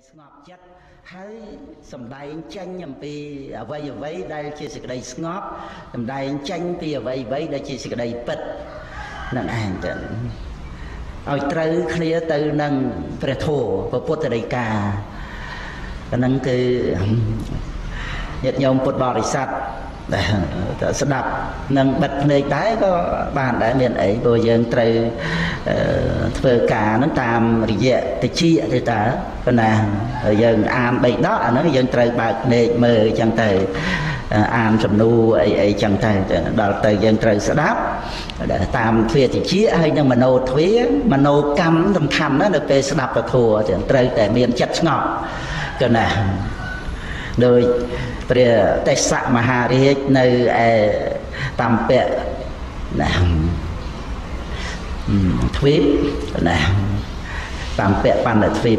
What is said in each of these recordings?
แต่สดับនឹងបិទ ព្រះតេសៈមហារាជនៅឯតាមពៈទ្វីបហ្នឹងនេះបរពតចែកដីព្រះអង្គស្ដាប់ធัวមួយរាត្រី ចាំបាច់និយាយដល់គំនិតអីដតីទៀតទេពីព្រោះព្រះអង្គជាស្ដេចដែលត្រូវគិតជាងគេអញជាស្ដេចហ្នឹងអញត្រូវចាប់ចែងហ្នឹងបន្តែចេះមកស្ងប់បាននៅពេលដែលស្ដេចព្រះកាលៈថេរៈ មានកាលៈខាងដើមផងប៉ុន្តែយើងកាត់ទៅត្រឹមតែពុទ្ធៈរកតៈថេរៈហ្នឹង ឧបនិស្ស័យនឹងទៅកម្មទេវលោកប្រមាណឆ្នាំមនុស្សជាយត់មកនៅតាមពៈបណ្ឌិតទ្វីបនឹងសម្ដែងពធមើលក្នុងអត្តកថាមហាសច្ចកមហាសច្ចកសោតនឹងអដ្ឋាថាបញ្យលខាងចុងទៅ បូជាបធัวហ្នឹងបូជាប៉ុន្តែមិនមិនទៅបូជាបូជាតែព្រះថេរៈបកលថ្វាយព្រះ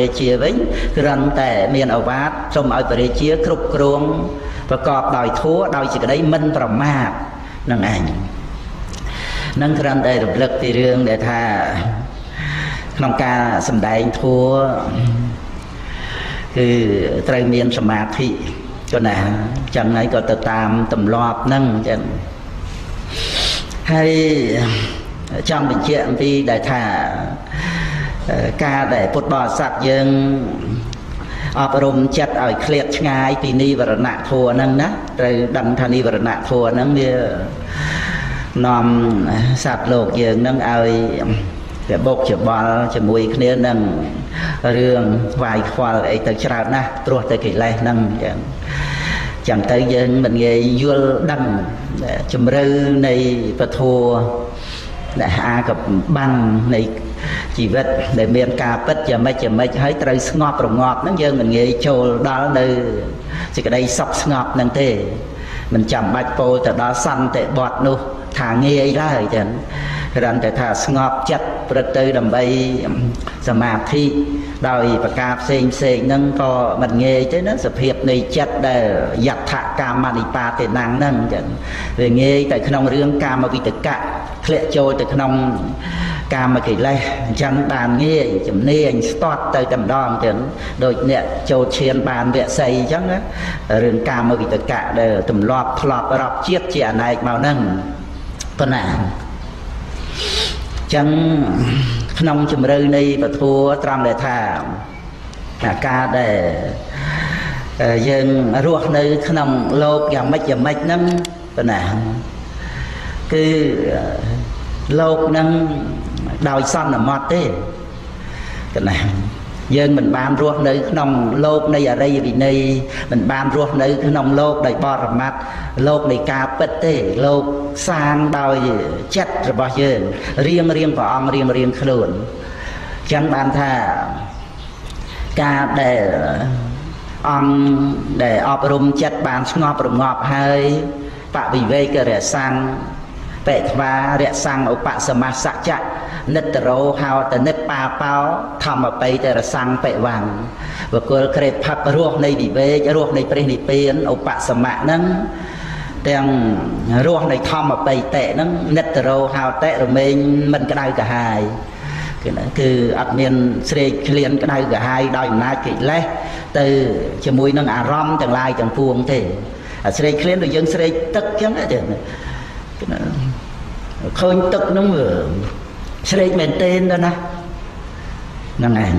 រាជាវិញគ្រាន់តែមានឱវាទសូមឲ្យព្រះរាជាគ្រប់គ្រងប្រកបដោយធัวដោយសេចក្ដីមិនប្រមាទហ្នឹងឯងហ្នឹងគ្រាន់តែរំលឹកពីរឿងដែលថាក្នុងការសម្ដែងធัวគឺត្រូវមានសមាធិ ចំណែកក៏ទៅតាមទម្លាប់ហ្នឹងចឹងហើយចាំបញ្ជាក់អំពីដែលថាការដែលពុទ្ធបរិស័ទយើងអប់រំចិត្តឲ្យឃ្លាតឆ្ងាយពីនិវរណៈធัวហ្នឹងណាត្រូវដឹងថានិវរណៈធัวហ្នឹងវានាំសត្វលោកយើងហ្នឹងឲ្យរបកច្របល់ជាមួយគ្នានឹងរឿងវាយខ្វល់អីទៅច្រើនណាស់ព្រោះតែកិលេសហ្នឹងចឹង ចឹងទៅយើងមិនងាយយល់ដឹងជំរឿននៃពធដែលអាកប្បាំងនៃជីវិតដែលមានការពិតយ៉ាងម៉េចយ៉ាងម៉េចហើយត្រូវស្ងប់រងាប់ហ្នឹងយើងមិនងាយចូលដល់នៅសេចក្ដីសុខស្ងប់ហ្នឹងទេមិនចាំបាច់ពោលទៅដល់សន្តិបត្តិនោះថាងាយឡើយចឹងគ្រាន់តែថាស្ងប់ចិត្តប្រទៅដើម្បីសមាធិ ដោយប្រកាសផ្សេងៗហ្នឹងក៏មិនងាយទេណាសភាពនៃចិត្តដែលយថាកម្មនិបាតេណាំងហ្នឹងចឹងវាងាយតែក្នុងរឿងកាមវិតកៈធ្លាក់ចូលទៅក្នុងកាមកិលេសអញ្ចឹងបានងាយជំនាញស្ទាត់ទៅតម្ដងចឹងដូចអ្នកចូលឈានបានវគ្គសីអញ្ចឹងរឿងកាមវិតកៈដែលទម្លាប់ធ្លាប់រອບជាតិជាអនាគតមកហ្នឹង ក្នុងជំរឿននៃពធត្រង់ដែលថាការដែលយើងរស់នៅក្នុងលោកយ៉ាងម៉េចយ៉ាងម៉េចហ្នឹងប៉ុណ្ណាគឺលោកហ្នឹងដោយសន្មតទេប៉ុណ្ណា dân mình ban ruột nơi nông lột nơi ở đây vì nơi mình ban ruột nơi nông lột đầy bò rầm mặt lột đầy cá bứt tê lột sang đào chết rồi bao giờ riêng riêng vào ông riêng riêng khẩn chẳng ban tha cá để ông để ọp rum chết ban ngọp rum ngọp hơi bạ vì vây cơ để sang bệ và để sang ở bạ sơ ma sạ chạy nết rô hào tờ nết ba bao thầm ở bây tờ sang bệ vàng và cô kể pháp ruột này bị vây cho ruột này bệ này bên ở bạ sơ mạ nâng đang ruột này thầm ở bây tệ nâng nết rô hào tệ rồi mình cái đau cả hai cái đó cứ ắt miền sê liền cái đau cả hai đòi na kỹ lẽ từ chỉ mùi nâng à rom chẳng lai chẳng phuông thế sê liền rồi dân sê tức chẳng đấy chứ khơi tức nó vừa sê mình tên đó nè năng này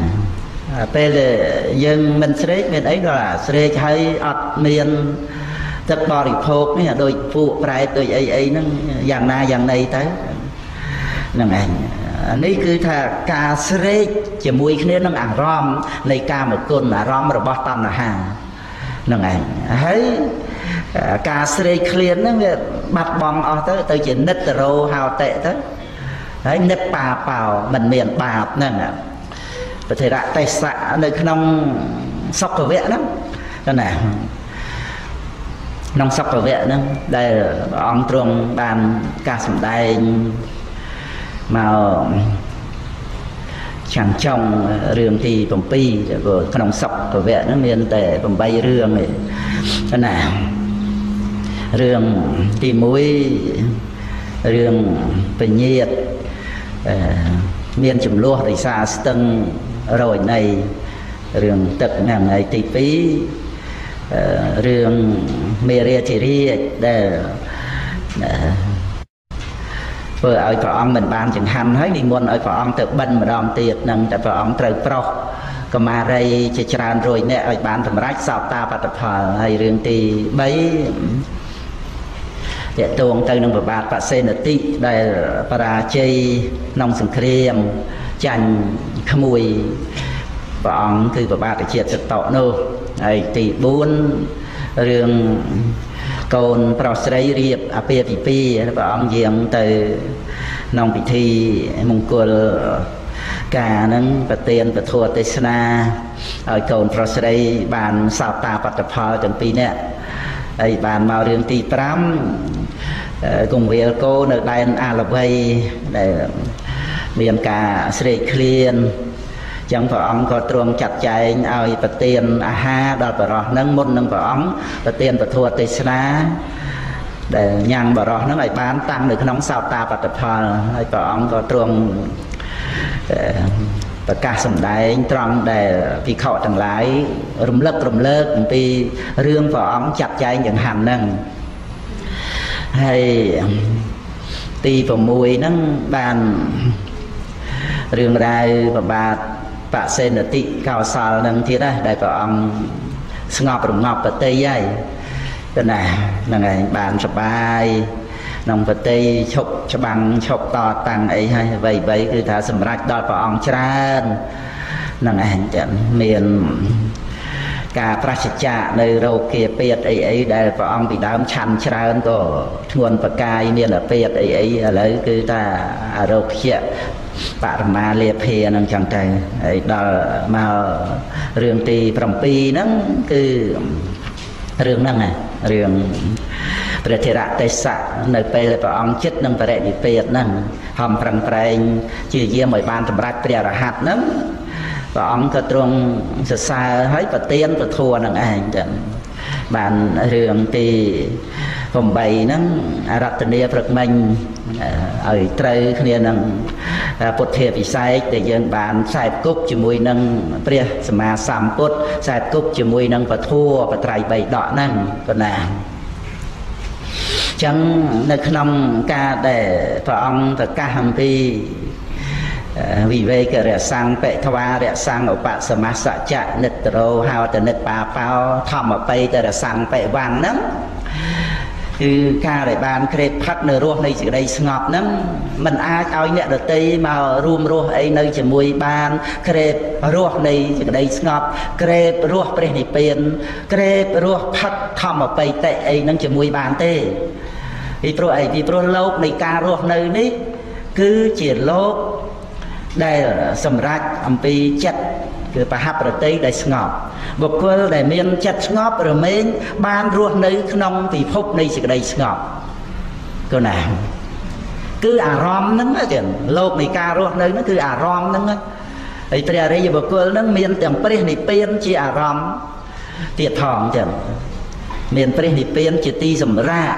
bây giờ dân mình sê mình ấy đó là sê hay ắt miền tức bò thì khô cái đôi phụ phải đôi ấy ấy nó dạng na dạng này tới năng này này cứ thà cà sê chỉ mùi cái này nó ăn rom này cà một con là rom rồi bóp tan là hàng năng này thấy cà sê liền nó bắt bom ở tới tới chỉ nứt rô hào tệ tới đấy nứt bà bảo mình miền bà nên là có thể đã tay xạ nơi nông sóc của vẽ lắm nên là nông sóc của vẽ nữa đây là ông trùng bàn ca sầm đài màu chẳng trong rừng thì bồng pi rồi nông sóc của vẽ nó miền tề bồng bay rương này nên là rừng thì mũi rừng bình nhiệt miền chùm lúa thì xa sân rồi này rừng tật ngàn ngày tỷ phí rừng mê ria thì ria để vừa ở phở ông mình ban chẳng hành hết đi muốn ở phở ông tự bân mà đòn tiệt nâng tại phở ông trời pro còn mà đây chỉ tràn rồi nè ở ban thầm rách sao ta và tập thờ hay rừng thì bấy để tuồng từ nông bạt và sen ở tị đây para chơi nông sừng kềm chanh khăm mùi bọn từ bạt để triệt được tọ nô này tị bốn riêng còn prosrei riệp appi bọn giềng từ nông bị thi mông cột cả nâng và tiền và thua tây sơn rồi còn prosrei bàn sao ta và tập thờ từng pi nè ấy bàn màu riêng tì pram cùng với cô nơi đây à là vây để miền cả sri clean chẳng phải ông có tròn chặt chạy ai và tiền à ha đòi bảo rõ nâng môn nâng bảo ông và tiền và thua tây sá để nhang bảo rõ nó lại bán tăng được nóng sao ta và tập thờ hay bảo ông có tròn và cả sầm đáy trong để vì khẩu thằng lái rùm lợt vì riêng vợ ông chặt cháy những hành năng hay tì vào mùi năng bàn riêng rai và bà sen ở tị cao sao năng thế đây đại vợ ông ngọc rùm ngọc và tây dây cái này là ngày bàn sập bài nông vật tây chọc cho bằng chọc to tăng ấy hay vậy vậy cứ thả sầm rách đòi vào ông tràn nông anh chẳng miền cả prascha nơi râu kia pet ấy ấy để vào ông bị đám chăn tràn của nguồn vật cay miền ở pet ấy ấy lấy cứ ta râu kia bà mà liệp hè nông chẳng tay ấy đó mà riêng tì phẩm pi nó cứ riêng năng này riêngประเทศรัฐเตสะในเปรตองจิตนั่งประเทศเปรตนั่งหอมพรังเพรงชื่อเยี่ยมหมวยบ้านธรรมรัฐเปรียรหัสนั่งองก็ตรงศึกษาให้ประเตียนประทัวนั่งเองจังบ้านเรืองตีผมใบนั่งรัตเนียพระมิงเอ่ยไตรเนียนั่งปุถเทพิไซแต่ยังบ้านสายกุ๊กจมุยนั่งเปรียสมาสามปุถสายกุ๊กจมุยนั่งประทัวประไตรใบดอกนั่งก็นางchẳng nơi nông ca để phở ông và ca hầm pi vì vậy cái rẻ sang bệ thua rẻ sang ở bạ sơ ma sạ chạy nứt rô hào từ nứt bà phao thòm ở bây từ rẻ sang bệ vàng lắm Cứ ca để bàn kết phát nở ruột này chỉ đây ngọt lắm. Mình ai ao nhẹ được tây mà rùm ruột ấy nơi chỉ mùi bàn kết ruột này chỉ đây ngọt. Kết ruột bên này bên kết ruột phát thầm ở bây tệ ấy nâng chỉ mùi bàn tê. Vì pro lốc này ca ruột nơi này cứ chỉ lốc. Đây là sầm rách âm phí chất. Cứ bà hạp rồi tây đầy ngọt. Bộc quân để miên chất ngọt rồi mình ban ruột nơi nông vì phúc này sẽ đầy ngọt. Cô nào cứ à rõm nâng á chuyện lột này ca ruột nơi nó cứ à rõm nâng á. Thì bây giờ đây bộc quân nâng miên tiền prih này bên chỉ à rõm. Tiệt thỏng chẳng miên prih này bên chỉ ti dùm ra.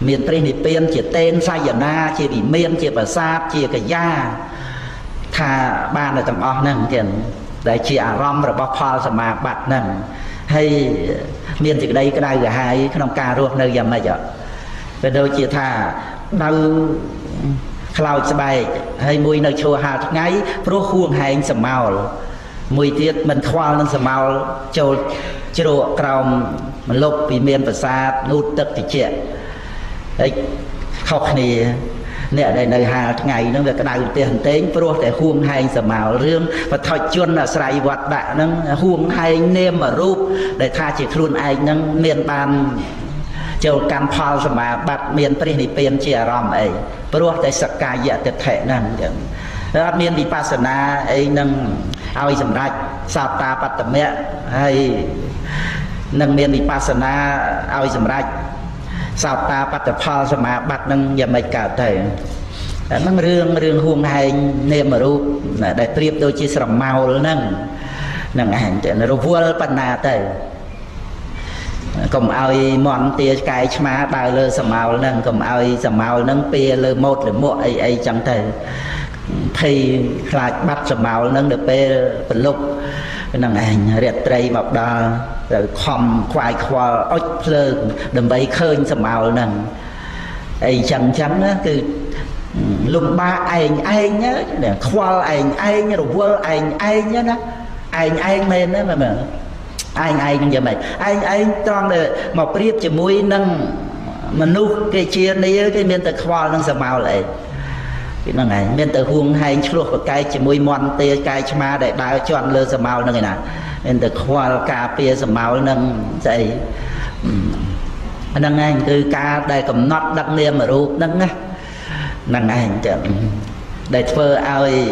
Miên prih này bên chỉ tên sai giả na chỉ bị miên chỉ bà sáp chỉ cả da. Thà ban là tầm ọc nâng chẳng đại chi à rong rồi bóc phal xem mà bật nè hay miền từ đây cái đây là hai cái đồng ca ruột nơi dầm này vậy về đôi chia thà đau khâu sờ bài hay mùi nơi chùa hà thằng ấy pro khuôn hay sầm màu mùi tiết mình khoa lên sầm màu châu châu còng mình lục vì miền và xa nút tập thì chuyện đấy học này nè đây nơi hà ngày nó về cái đài tiền tến pro để huông hay sờ màu riêng và thọ chuyên là sài vật bạ nó huông hay nem mà rúp để tha chỉ luôn ai nó miền bàn chiều can phao sờ mà bạt miền tây thì miền chia ròm ấy pro để sạc cài dạ tuyệt thể nè miền đi pasana ấy nó ao sầm rạch sao ta bắt tầm mẹ hay nó miền đi pasana ao sầm rạch sao ta bắt được phao sao mà bắt nâng giờ mày cả thầy nâng riêng huông hay niệm mà rú để tiếp đôi chia sầm màu nâng nâng ảnh chuyện là vua pan na thầy cầm ai món tia cái má đào lơ sầm màu nâng cầm ai sầm màu nâng pia lơ một để một ấy chẳng thầy thầy lại bắt sầm màu nâng được pia phần lục nâng ảnh rệt tây mọc đào rồi khom khoai khoa ớt lợn đầm bấy khơi sầm màu nè ấy chẳng chắn á từ lùng ba anh nhá để khoa anh rồi vua anh nhá đó anh lên đó mà anh giờ mày anh toàn là một riết chỉ mũi nâng mà nu cái chia này cái miền từ khoa nâng sầm màu lại cái nâng này miền từ huông hay chuột và cái chỉ mũi mòn tê cái chma để đào chọn lơ sầm màu nâng này nè nên từ khoa cà phê sầm màu nâng dậy nâng anh từ ca đây cầm nót đặc niệm mà rụt nâng á nâng anh chẳng để phơ ai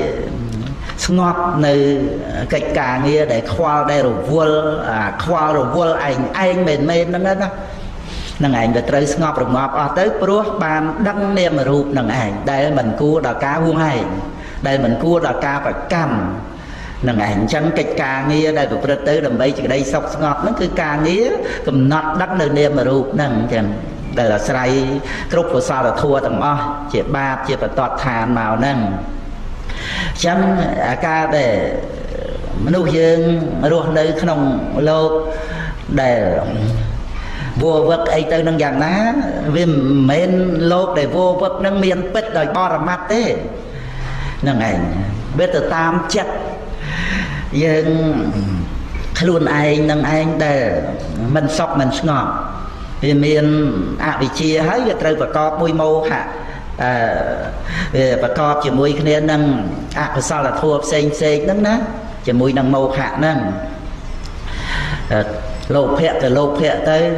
ngọt nơi cách cả nghe để khoa đây rồi vua khoa rồi vua anh mềm nâng á nâng anh để tới ngọt ở tới bữa bàn đặc niệm mà rụt nâng anh đây mình cua đào cá vuông hay đây mình cua đào cá phải cầm nâng ảnh chẳng cách ca nghĩa đây của Phật tử đầm bấy chỉ đây sọc ngọt nó cứ ca nghĩa cầm nọt đắt nơi niệm mà rụt nâng chẳng đây là sài cục của sao là thua tầm o chỉ ba chỉ phải tọt thàn màu nâng chẳng ca để nô dương ruột nơi không lô để vô vật ấy tới nâng dạng ná vì men lô để vô vật nâng miên bích đòi bo rằm mắt thế nâng ảnh biết từ tam chất nhưng luôn anh nâng anh để mình sọc mình ngọt vì mình bị chia hết việc trời và có mùi mô hạ và có chỉ mùi kia nâng và sao là thua xanh nâng ná chỉ mùi nâng mô hạ nâng lột phẹt tới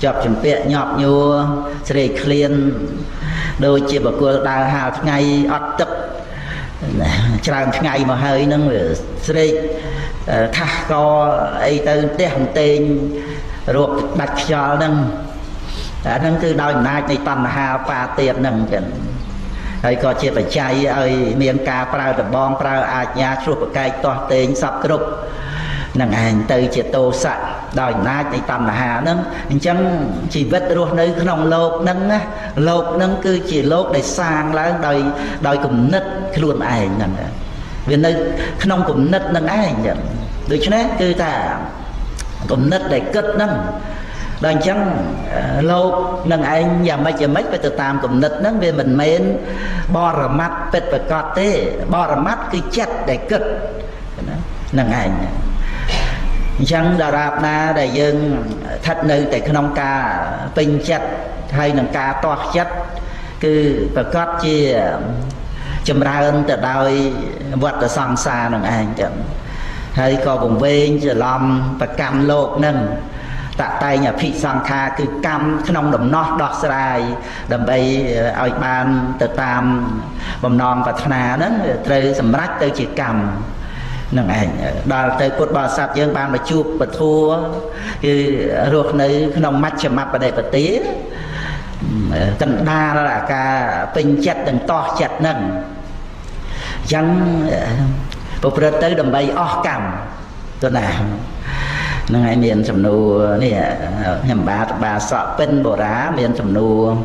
chọc chìm phẹt nhọp nhua sẽ khuyên đôi chị bà cô đào hào ngay ọt tập chẳng ngày mà hơi nâng về sri thà co ấy từ tên ruột bạch cho nâng từ đôi nát này tầm hà pha tiệp nâng chẳng ấy có chia phải chay ấy miền ca prao tập bom prao ai nhà ruột cái to tên sập cục nâng hành từ chia tô sạch đôi nát này tầm hà nâng chẳng chỉ vết ruột nơi không lột nâng cứ chỉ lột để sang là đôi cùng nứt luôn ai nâng vì nơi không cũng nứt nâng ai nâng được chứ nét cứ ta cũng nứt để kết nâng đoàn chăng lâu nâng anh nhà mấy phải từ tam cũng nứt nâng vì mình mến bo rờ mắt bết và cọt thế bo rờ mắt cứ chết để kết nâng anh chăng đà rạp na để dân thật nơi tại không ca pin chết hay là ca toa chất cứ và cất chi châm ra ơn từ đời vật ở song xa nông anh chẳng hay có vùng ven giờ lòng và cam lột nâng tại tay nhà phi sang kha cứ cam nông đầm nót đọt sài đầm bay ỏi ban từ tam bầm non và thà đó từ sầm rách từ chỉ cầm nông anh đào từ cột bò sập dương ban mà chuột và thua cứ ruột nơi nông mắt chầm mắt và đầy và tía cần đa là cả tinh chặt đừng to chặt nâng chẳng bộ phật tới đầm bay o cầm tôi nào năng ai miền sầm nô nè nhầm bà sọ pin bồ đá miền sầm nô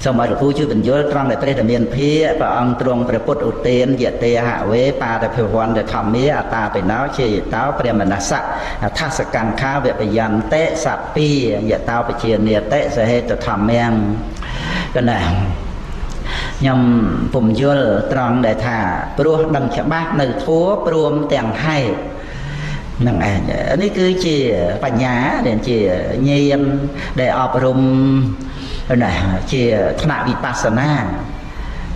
xong rồi phụ chư bình chúa trong đại tây miền phía và ông tròn đại phật ưu tiên diệt tề hạ huế pa đại phật hoàn đại thầm mỹ ta phải nói chỉ táo phải mình là sạch thác sạch càng khá về bây giờ tệ sạch pi diệt tao phải chia nè tệ sẽ hết từ thầm em cái này nhầm phụng chúa trong đại thà pru đằng chạm bát nơi thúa pruom tiền hay năng anh ấy cứ chỉ bà nhá để chỉ nhiên để ọp rùm này chỉ thọ bị pasana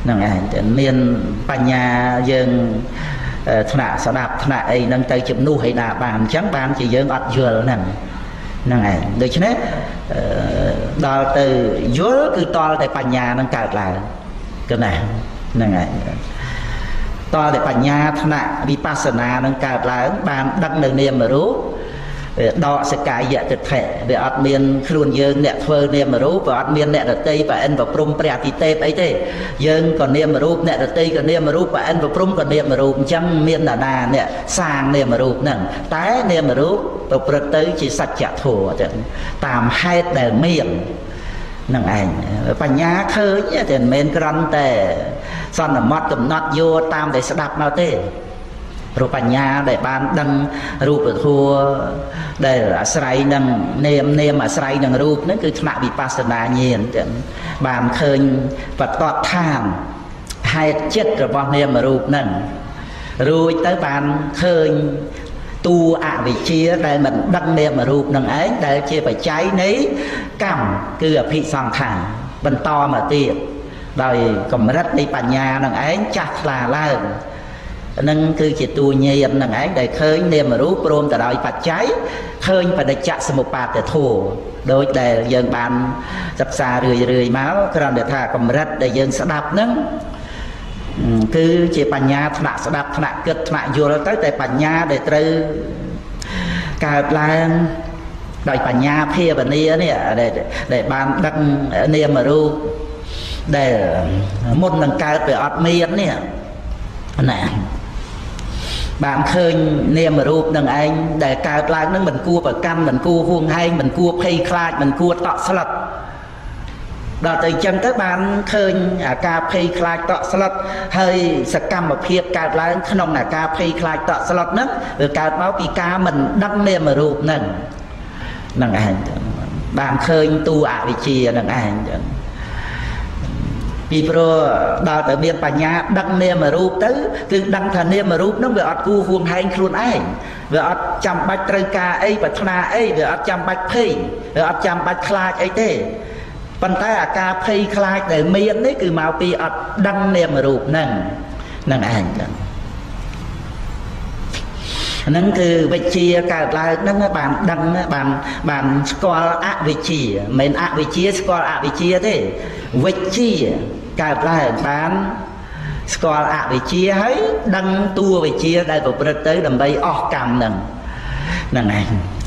năng anh miền bà nhá dừng thọ sao đạp thọ ấy năng tay chụp nu hay là bàn trắng bàn chỉ dừng ọt vừa nè năng anh được chứ đấy đào từ dứa cứ to tại bà nhá năng cào lại cái này năng anh to để bản nhà thân ạ vipassana nâng cao là bàn đăng nâng niềm mà rút đó sẽ cải dạ thực thể về ọt miên khuôn dương nẹ thơ niềm mà rút và ọt miên nẹ đợt tây và anh vào prung prẹ thì tếp ấy thế dương còn niềm mà rút nẹ đợt tây còn niềm mà rút và anh vào prung còn niềm mà rút chăm miên là nà nẹ sang niềm mà rút nâng tái niềm mà rút và bật tới chỉ sạch chả thù tạm hai đời miệng năng anh và nhà khơi thì mình còn tệ son là mót cầm nót vô tam để đạp nào thế rồi bà nhà để ban đăng rụp ở thua để là sấy đăng nem nem mà sấy đăng rụp nó cứ thà bị pasana nhiên bàn khơi và tọt than hai chết rồi bọn nem mà rụp nè rồi tới bàn khơi tu ạ vị chia đây mình đăng niệm mà rụp nâng ấy để chia phải cháy nấy cầm cứ ở thị sòng thẳng bên to mà tiệt rồi cầm rất đi bà nhà nâng ấy chắc là lên nâng cứ chỉ tu nhiên nâng ấy để khơi niệm mà rụp rôm từ đó phải cháy khơi phải để chặt một bà để thù đôi để dân bàn dập xa rười rười máu còn để thả cầm rất để dân sẽ đạp nâng cứ chỉ bà nhà thạ sẽ đạp thạ kết thạ vô tới tại bà nhà để trừ cả làng đòi bà nhà phía bên nia để bàn đăng nia mà ru để một lần cao về ọt miên nè nè bạn khơi nia mà ru đằng anh để cả làng nó mình cua và căn mình cua vuông hay mình cua phay khai mình cua tọt sạt đó từ chân tới ban khơi cà phê khai tọt sạt hơi sặc cam một phiệt cà lá nông là cà phê khai tọt sạt nấc rồi cà máu bị cà mình đâm lên mà rụp nè nằng anh ban khơi tu ạ vị chia nằng anh vì pro đó từ biên bản nhà đâm lên mà rụp tới cứ đâm thành lên mà rụp nó về ọt cu vuông hai luôn ấy về ọt chăm bạch trời cà ấy và thna ấy về ọt chăm bạch phê về ọt chăm bạch khai ấy thế bản ta à ca phay khai để miên đấy cứ mau pi ọt đăng niệm mà rụp nằng nằng anh nằng cứ vị chia cả lại nằng bàn đăng bàn score ạ vị chia mình ạ vị chia score ạ vị chia thế vị chia cả lại bàn score ạ vị chia ấy đăng tua vị chia đây bộ bật tới đầm bay o cam nằng nằng anh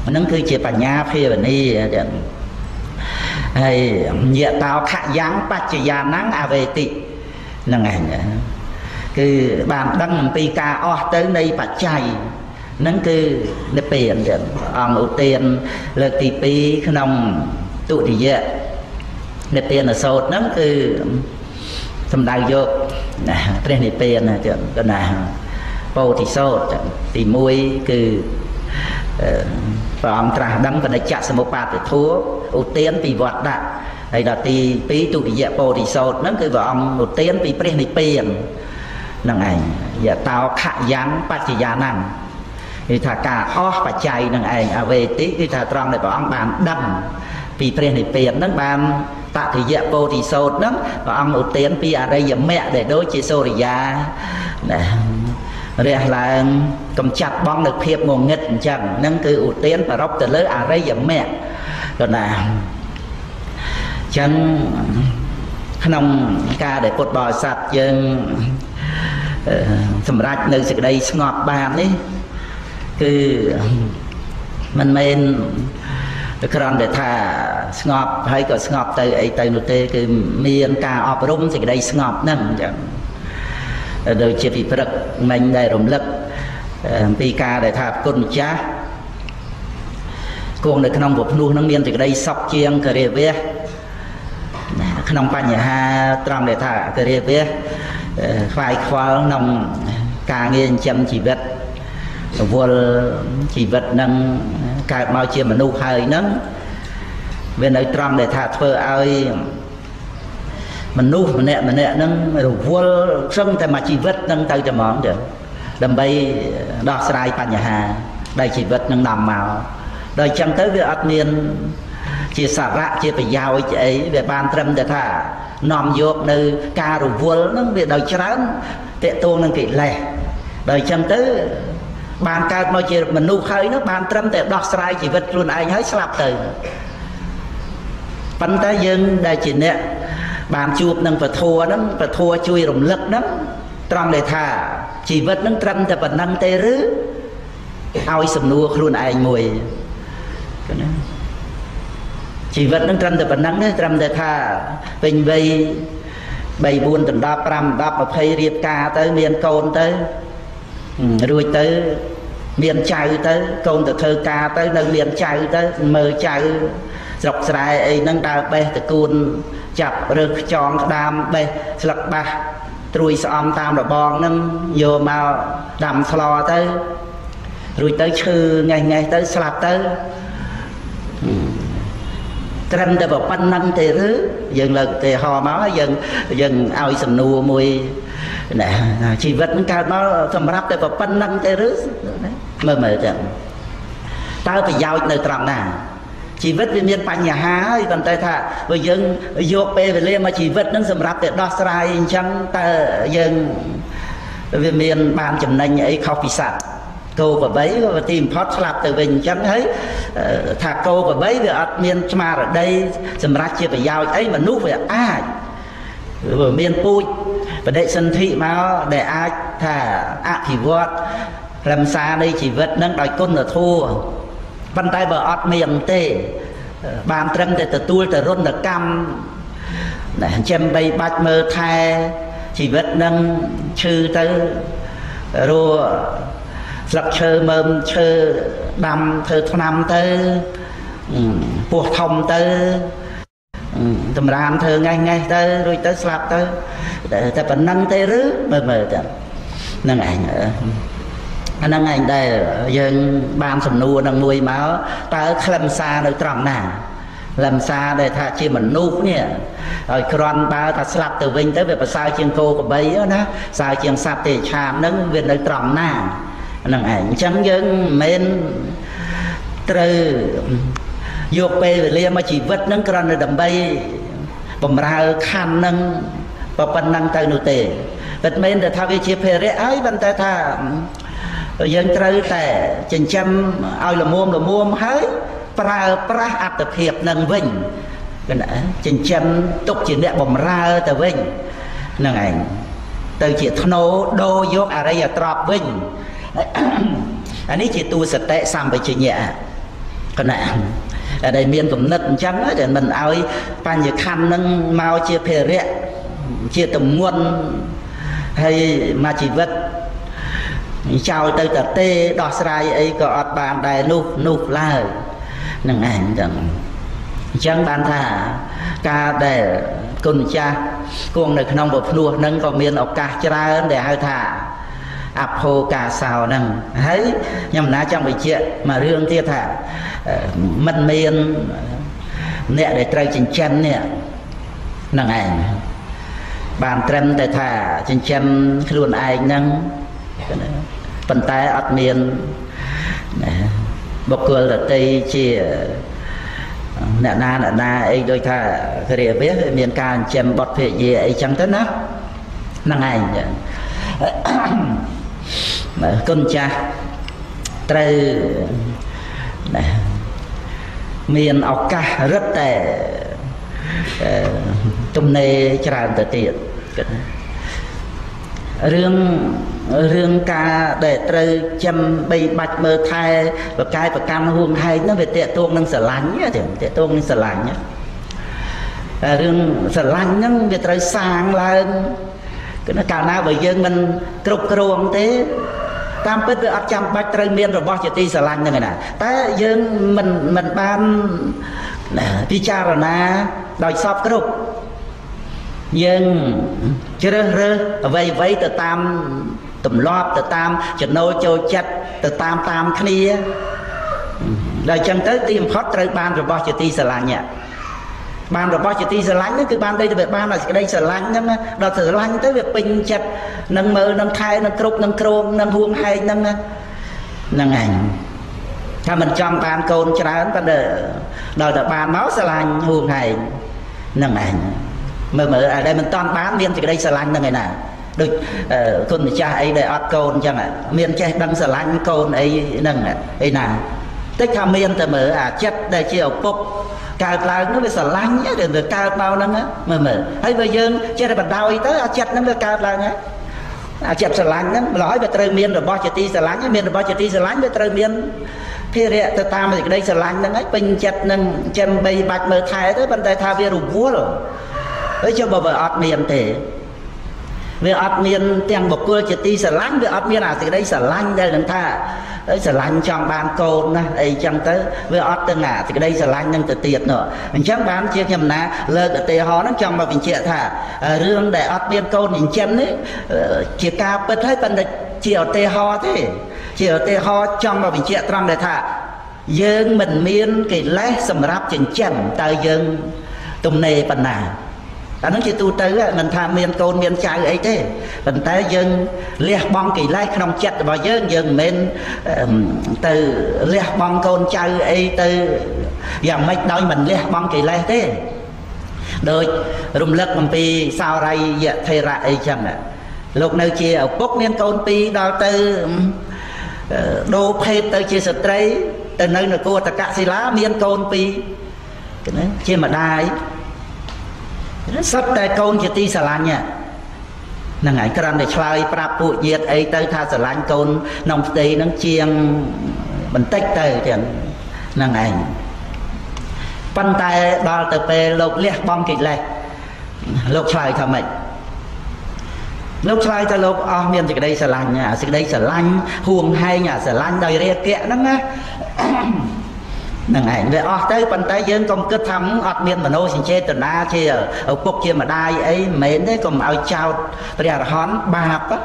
nằng cứ chia bản nhà phi bản đi hay nhẹ tao khả giáng bát chỉ già nắng à về tị năng ảnh cứ bàn đăng pi ca o tới đây bát chay nắng cứ để biển để ông ưu tiên lợi tị pi nông tụ thì dễ để tiền là sốt nắng cứ thầm đào dược trên để tiền là chuyện đó là bầu thì sốt thì muối cứ và ông trả đăng và để chặt một bát để thua ưu tiên vì vật đã hay là tì tí tụi dẹp bồ thì sột nó cứ vào ông ưu tiên vì bền thì bền năng ảnh giờ tao khả giáng bát chỉ già năng thì thà cả o và chay năng ảnh à về tí thì thà tròn để vào ông bàn đâm vì bền thì bền nó bàn Bạc thì dẹp vô thì sốt lắm. Và ông ưu tiên vì ở đây dầm mẹ để đối chế sô rì giá. Rồi là cầm chặt bóng được hiệp ngồi nghịch chẳng. Nâng cứ ưu tiên và rốc từ lỡ ở đây dầm mẹ. Rồi là chẳng nông ca để cột bò sạch dân thầm rạch nơi sự đây ngọt bàn ấy. Cứ mình mên còn để thả ngọt hay có ngọt từ ấy từ nụ tê cứ miên ca ọp rung sự đây ngọt nâng rồi chỉ bị vật mình đầy rộng lực vì ca để thả côn chá cuồng được nông vụt nuôi nông miên từ đây sọc chiêng cờ rìa vía nông pan nhà ha trong để thả cờ rìa vía phải khoa nông ca nghiên chăm chỉ vật vô chỉ vật nâng cài mau chia mà nụ hơi nâng về nơi trong để thả phơ ai mình nụ mình nè nâng rồi vô sân thì mà chỉ vật nâng tay cho món được đầm bay đọt sai pan nhà ha đây chỉ vật nâng nằm màu đời chăm tới với ắt niên chia sẻ ra chia phải giàu ấy về ban trâm để thả nằm dọc nơi ca rồi vô nâng về đời chán tệ tuôn nâng kỵ lệ đời chăm tới bàn cao nói chuyện mình nuôi khơi nó bàn trâm để đọt sai chỉ vật luôn anh hết sập từ bánh tay dân đại chỉ nè bàn chuột nâng phải thua chui rồng lực lắm trong để thả chỉ vật nâng trâm thì vẫn nâng tê rứ ao sầm nua luôn anh mùi chỉ vật nâng trâm thì vẫn nâng trâm để thả bình vây bày buôn từng đạp ram đạp mà phê riệp ca tới miền cồn tới rồi tới miền chài tới cồn từ thơ ca tới nơi miền chài tới mờ chài dọc dài ấy nâng đào bê từ cuốn chập rực tròn đam bê lật ba trùi xóm tam đỏ bòn nâng vô màu đầm xò tới rồi tới chư ngày ngày tới sạp tới trần tới vào ban năm thì thứ dần lần thì hò máu dần dần ao sầm nua mùi nè chỉ vẫn cao nó thầm ráp tới vào ban năm thì thứ mờ chẳng tao phải giao nơi tròn nè chỉ vật viên miền pan nhà há còn tay thà với dân vô pe về lên mà chỉ vật nó sầm rạp để đo sai chẳng ta dân viên miền ban chấm nành ấy khóc vì sạt câu và bấy và tìm hot slap từ bình chẳng thấy thà câu và bấy về ở miền mà ở đây sầm rạp chia về giao ấy mà núp về ai ở miền pui và đệ sân thị mà để ai thà ạ thì vót làm xa đây chỉ vật nâng đòi côn là thua bàn tay bờ ọt miệng tê bàn trâm tê tờ tuôi tờ rôn tờ cam chém bay bạch mơ thai chỉ vết nâng chư tớ rùa lọc chơ mơm chơ đâm thơ thô năm tớ buộc thông tớ tùm ram thơ ngay ngay tớ rồi tớ sạp tớ tớ bà nâng tê rứ mơ tớ nâng ảnh ở nâng anh đây dân ban sầm nua nâng nuôi máu ta làm xa nơi tròn nè làm xa để thà chia mình nuốt nè rồi còn ba ta sập từ vinh tới về bà sao chiên cô của bấy đó nè sao chiên sập thì chạm nâng về nơi tròn nè nâng ảnh trắng dân men từ vô pe về lia mà chỉ vứt nâng còn nơi đầm bay bầm ra khăn nâng và bần nâng tay nô tệ vứt men để thà về chia phe rẽ ấy vẫn ta thà dân trời tệ trình chăm ai là muôn hết pra áp tập hiệp nâng vinh trình chăm tục chỉ nẹ bồng ra từ vinh nâng ảnh từ chỉ thô đô dốt ở đây là trọp vinh anh ấy chỉ tu sạch tệ xăm với chị nhẹ còn nè ở đây miền cũng nứt chấm để mình ai ban nhiệt khăn nâng mau chia phê rẹ chia tầm nguồn hay mà chỉ vật chào tới tờ tê đọt sai ấy có ọt bàn đài núp núp lai nâng ảnh chẳng chẳng bàn thả ca để cùng cha cuồng được nông bột nua nâng còn miên ọc ca chra để hai thả áp hô ca xào nâng thấy nhầm ná trong bị chuyện mà rương kia thả mình miên nẹ để trai trình chân nè nâng ảnh bàn trâm để thả trình chân luôn ảnh nâng phần tay ắt miền bọc cờ là tây chia nè na ấy đôi ta cái biết miền Cam chém bọt phệ gì ấy chẳng tới nát năng ảnh con cha trời miền ốc ca rất tệ trong này tràn tới tiền riêng ca để trời chăm bay bạch mơ thai và cái và cam hương hay nó về tệ tuông đang sờ lánh nhá tệ tuông đang sờ lánh nhá riêng sờ lánh nó về trời sang lên cái nó cả na bởi dân mình kêu thế tam biết được ấp chăm bạch trời miền rồi bao nhiêu tí sờ lánh như này nè ta dân mình ban đi cha rồi na đòi shop kêu nhưng chưa vậy từ tam tụm lót từ tam chợ nôi châu chật từ tam tam kia đời chân tới tìm hot tới ban rồi bao chữ ti sờ lạnh nhỉ ban rồi bao chữ ti sờ lạnh cứ ban đây từ việc ban là đây sờ lạnh nhưng đòi sờ lạnh tới việc bình chật nâng mơ nâng thai nâng cục nâng crom nâng huông hay nâng ảnh ta mình chọn ban côn cho nó ta đợi ban máu sờ lạnh huông hay nâng ảnh mở ở đây mình toàn bán miên thì đây sờ lạnh là ngày nào được con cha ấy để ăn côn chẳng ạ miên cha đang sờ lạnh côn ấy nâng ấy nào tích tham miên từ mở à chết để chiều phục cào lại nó bị sờ lạnh nhé được cào bao năm á mở hay bây giờ chết là bạn đau ấy tới à chết nó được cào lại nhé à chết sờ lạnh lắm nói về trời miên rồi bao nhiêu tí sờ lạnh miên rồi bao nhiêu tí sờ lạnh về trời miên thì để từ tam thì đây sờ lạnh nâng ấy bình chết nâng chân bay bạch mở thái tới bên tay thao về rụng vú rồi ấy cho bà vợ ọt miền thế về ọt miền tiền bọc cua chỉ ti sờ lanh về ọt miền nào thì đây sờ lanh đây lần tha đấy sờ lanh trong ban côn ấy chẳng tới về ọt từng ngả thì đây sờ lanh đang từ tiệt nữa mình chắc bán chiếc nhầm ná lơ cái tê hó nó trong mà mình chịa thả riêng để ọt miền côn mình chém đấy chịa cao bớt thấy phần là chiều tê ho thế chiều tê ho trong mà mình chịa trong để thả dương mình miên cái lẽ sầm ráp chỉnh chém tay dương tùng nề phần nào anh nói chỉ tu tới mình tham miên côn miên chai ấy thế mình tới dân liệt bong kỳ lai không chết vào dân mình từ liệt bong côn chai ấy từ dòng mấy đôi mình liệt bong kỳ lai thế rồi rung lực mình pi sao ray thầy ra ấy chẳng ạ lúc nào chia ở bốc miên côn pi đào từ đô phê tới chia sợi tray từ nơi là cô ta cạ xì lá miên côn pi cái đấy chia mà đai sắp tay côn chỉ ti sờ lạnh nhỉ, nàng ấy cần để chơi prapu nhiệt ấy tới tha sờ lạnh côn nông tây nông chiêng mình tách tới thì nàng ấy bàn tay đo từ pe lục liệt bom kịch lệ lục chơi thầm mệt lục chơi ta lục ao miền chỉ đây sờ lạnh nhỉ, chỉ đây sờ lạnh huồng hay nhỉ sờ lạnh đời re kẹt đó nghe năng ảnh về ở tới bàn tay dân công cứ thắm ở miền mà nô xin chê từ na chê ở quốc chê mà đai ấy mến đấy còn ao trao bèo hón bạc á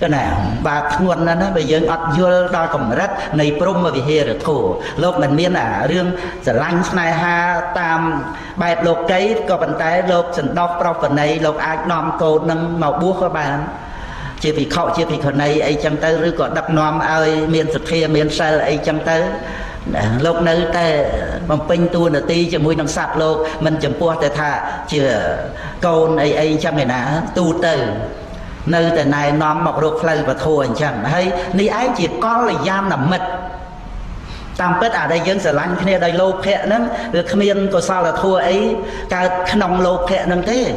cái này bạc nguồn đó bây giờ ở vô đo còn rất này prom mà vì hề được khổ lúc mình miên à riêng sờ lanh này ha tam bài lục cái còn bàn tay lục sần đo pro phần này lục ai nom cô nâng màu búa các bạn chỉ vì khẩu này ấy chẳng tới rồi còn đập nom ai miền sực kia miền sai ấy chẳng tới lúc nơi ta bằng pin tua nửa ti cho mũi nằm sạch luôn mình chấm po để thả chừa côn ấy trong này nà tu từ nơi từ này nón mọc ruột phơi và thua chẳng hay ni ái chỉ có là gian là mệt tam bết ở đây dân sờ lanh kia đây lô khẹ lắm được khmiên còn sao là thua ấy cả nòng lô khẹ nằm thế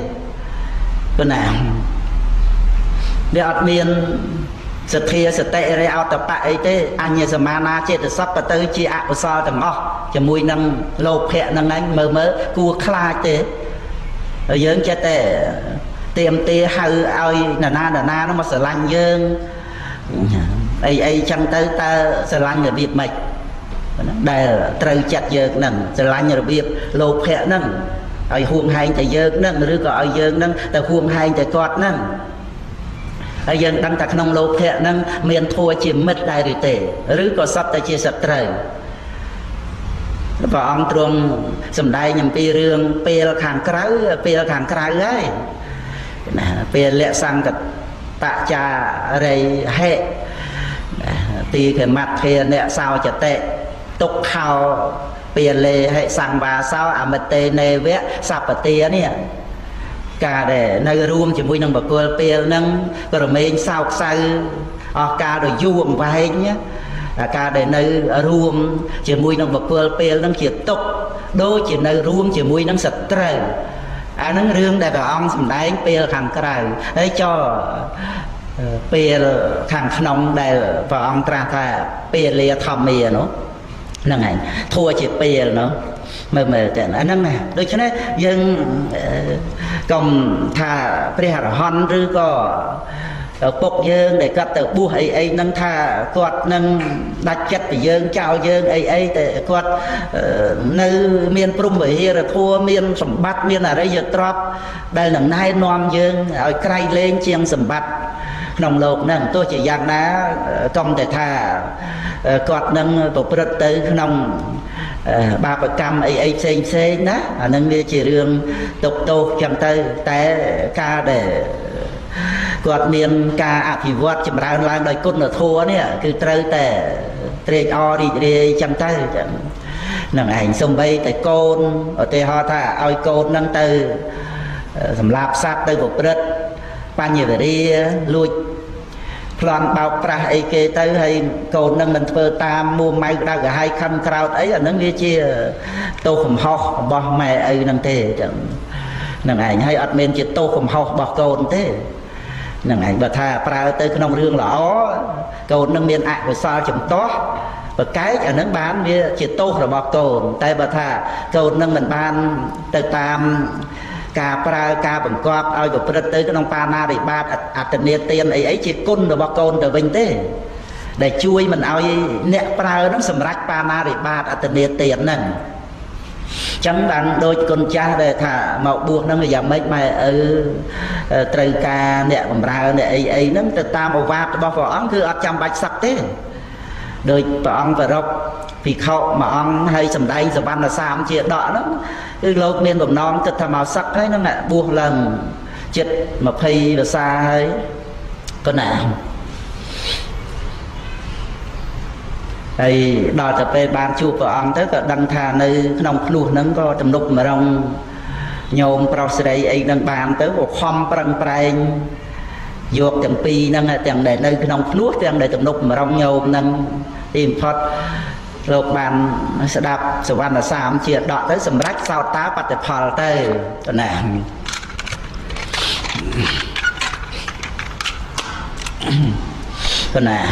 bên nào để ở miền sự thiệt sự tệ ra tập tại thế anh nhà Samana chết từ sắp tới chi ạ của sao thằng ngọc chỉ mùi năm lột hẹ năng anh mơ cua khai thế ở dưới chết tệ tiêm tia hay ai nà nó mà sờ lanh dương ấy chẳng tới ta sờ lanh ở việc mệt để trời chặt giờ nằng sờ lanh ở việc lột hẹ nằng ở huồng hai tại giờ nằng rồi gọi ở giờ nằng tại huồng hai tại cọt nằng ai dân đang ta không lột hẹ năng miền thua chỉ mất đại rủi tệ, rứ có sắp ta chia sập trời. Và ông tròn sầm đại nhầm pi riêng, pi hàng cào ấy, pi lệ sang cả tạ trà đầy hệ, thì cái mặt thì lệ sao chả tệ, tục khao bia lê hệ sang bà sao à mật tê nê vẽ sạp bà tê nè cả để nơi rùm chỉ mùi nâng bà cô bia nâng rồi mình sao sao cả rồi dùm và hết nhé cả để nơi rùm chỉ mùi nâng bà cô bia nâng chỉ tục đôi chỉ nơi rùm chỉ mùi nâng sạch trời à nâng rương đại bà ông xâm đánh bia khẳng trời ấy cho bia khẳng nông đại bà ông tra thà bia lê thầm mìa nó năng ảnh thua chỉ bia nó mà cái anh năng này đôi khi này dân cầm thà bia hòn rư có bộc dân để cắt từ bu ấy ấy năng thà quạt năng đặt chặt thì dân chào dân ấy ấy để quạt nơi miền trung bởi hiền là thua miền sầm bát miền ở đây giờ trọp đây là nay non dân ở cây lên chiang sầm bát nồng lộc năng tôi chỉ dặn đá trong để thà quạt năng tổ bật tới nồng ba phần trăm ấy sen đó năng về chỉ riêng tục tô chẳng tới té ca để quạt miền ca à thì vót chìm ra lan đời cốt nở thua nè cứ trêu tè trêu o đi đi chăm tay nàng ảnh sông bay tại côn ở tây ho tha oi côn năng từ sầm lạp sát từ bộ đất ban nhiệt đi lui plan bao pra ai kê tới hay côn năng mình phơi tam mua máy đau cả hai khăn crowd ấy là nắng chia tô khổng ho bò mẹ ấy năng thế nàng ảnh hay admin chia tô khổng ho bò côn thế năng ảnh bà tha pra tới cái nông riêng lỏ cồn năng miền ạ rồi sao chấm to và cái ở nắng bán với chỉ tô là bọc cồn tay bà tha cồn năng mình ban tới tam cà pra cà bằng cọp ao rồi tới cái nông pana để ba atenia tiền ấy ấy chỉ côn là bọc cồn từ bình thế để chui mình ao nẹt pra nó sầm rách pana để ba atenia tiền nè chẳng bằng đôi con cha để thả màu buộc nó người già mấy mày ở trời ca nè bầm ra nè ấy nó từ tam vào vạt bao vỏ cứ ở trong bạch sắc thế đôi bọn và rọc vì khâu mà ông hay sầm đây sầm ban là sao chia đỏ lắm cứ lột miên bầm non từ thả màu sắc ấy nó mẹ buộc lần chết mà phi là xa ấy con nào đây đòi tập về ban chụp vào ông tới cả đăng thà nơi nông lúa nắng có trầm đục mà rong nhôm pro đây ấy đăng bàn tới một khom prang prang dọc từng pi năng từng để nơi nông lúa từng để trầm đục mà rong nhôm năng tìm phật lộc bàn sẽ đạp sầu ban là sám chia đọt tới sầm rách sao tá bạt để phật tới nè nè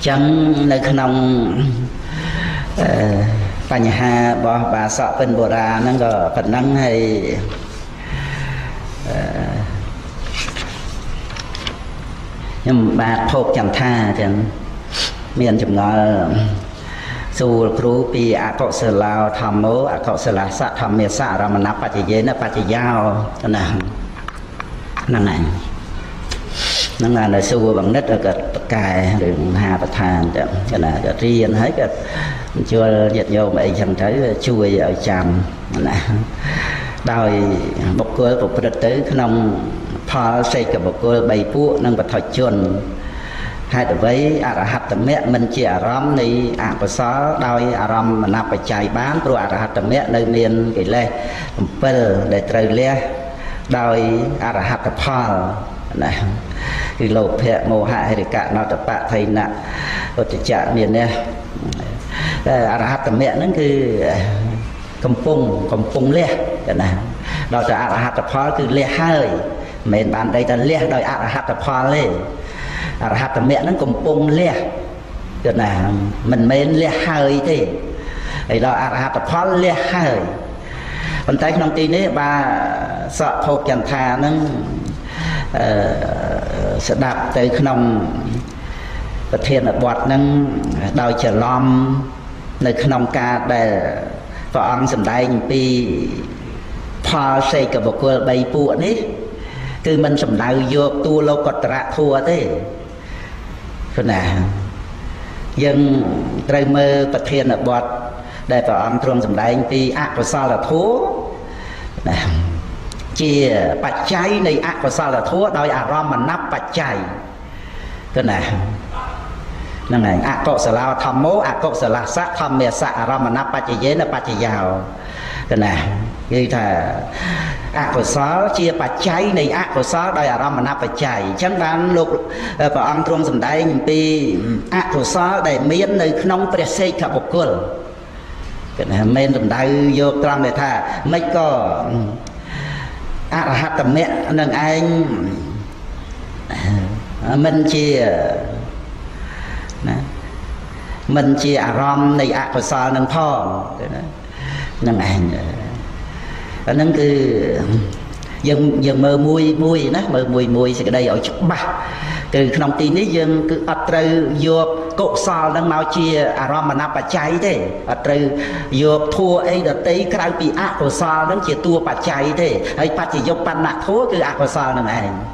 chẳng nơi nông bà nhà bỏ bà sợ bên bồ đà năng gờ phật năng hay nhưng bà thuộc chẳng tha chẳng miền chụp ngõ dù cứu pi ạ cọ sờ lao tham mố ạ cọ sờ lá sạ tham miệt sạ ra mà nắp bà chỉ dễ nắp bà chỉ giao cho nàng năng này năng là đời xưa bằng nít ở cài đường hà bạch hàng cái là cái riêng hết cái chưa nhiệt vô mà chẳng thấy chui ở chàm là đòi một cô một vật tới nông pha xây cả một cô bày phu nâng vật thạch chuồn hai tờ với à hạt tờ mẹ mình chỉ à rắm này à bờ xó đòi à rắm mà nạp phải chạy bán rồi à hạt tờ mẹ nơi miền cái lê để trời lê đòi à hạt tờ pha này thì lộc hệ mô hạ hay cả nó tập bạ thầy nặng ở trạng miền nè à hát tầm mẹ nó cứ cầm pung lẹ cái này đó là à hát tập phó cứ lẹ hơi mình bàn đây ta lẹ đòi à hát tập phó lẹ à hát tầm mẹ nó cầm pung lẹ cái này mình mến lẹ hơi thì ấy đó à hát tập phó lẹ hơi còn tay không tin đấy bà sợ thuộc chẳng thà nó sẽ đạp tới nông và thiên ở bọt nâng đòi trở lom nơi nông ca để vào ăn sầm đánh pi pha xây cả một cô bay buộn ấy cứ mình sầm đào vô tu lâu cọt rạ thua thế thế nào dân trời mơ và thiên ở bọt để vào ăn trôm sầm đánh pi ác và sao là thua chia bạch cháy này ác và sao là thua đòi à rom mà nắp bạch cháy cái này năng này ác cốt sờ lao tham mố ác cốt sờ sát tham mê sát ram na pa chế na pa chế giàu cái này như thế ác cốt sờ chia pa cháy này ác cốt sờ đây ram na pa cháy chẳng đan lục vào ăn trôm sầm đáy những pi ác cốt sờ để miên nơi nông bể xây cả bọc cột cái này miên sầm đáy vô trong này tha mấy co ác là hạt tầm mẹ năng anh mình chia mình chia aram này ác của sao nâng thon nâng anh nâng cứ dân dân mơ mui mui đó mơ mui mui sẽ đây ở chỗ ba từ trong tin đấy dân cứ atru vô cột sao nâng mau chia aram mà nạp bạch cháy thế atru vô thua ấy đợt tí cái bị ác của sao nâng chia tua bạch cháy thế ấy bạch chỉ dùng pan nạt thua cứ ác của sao nâng anh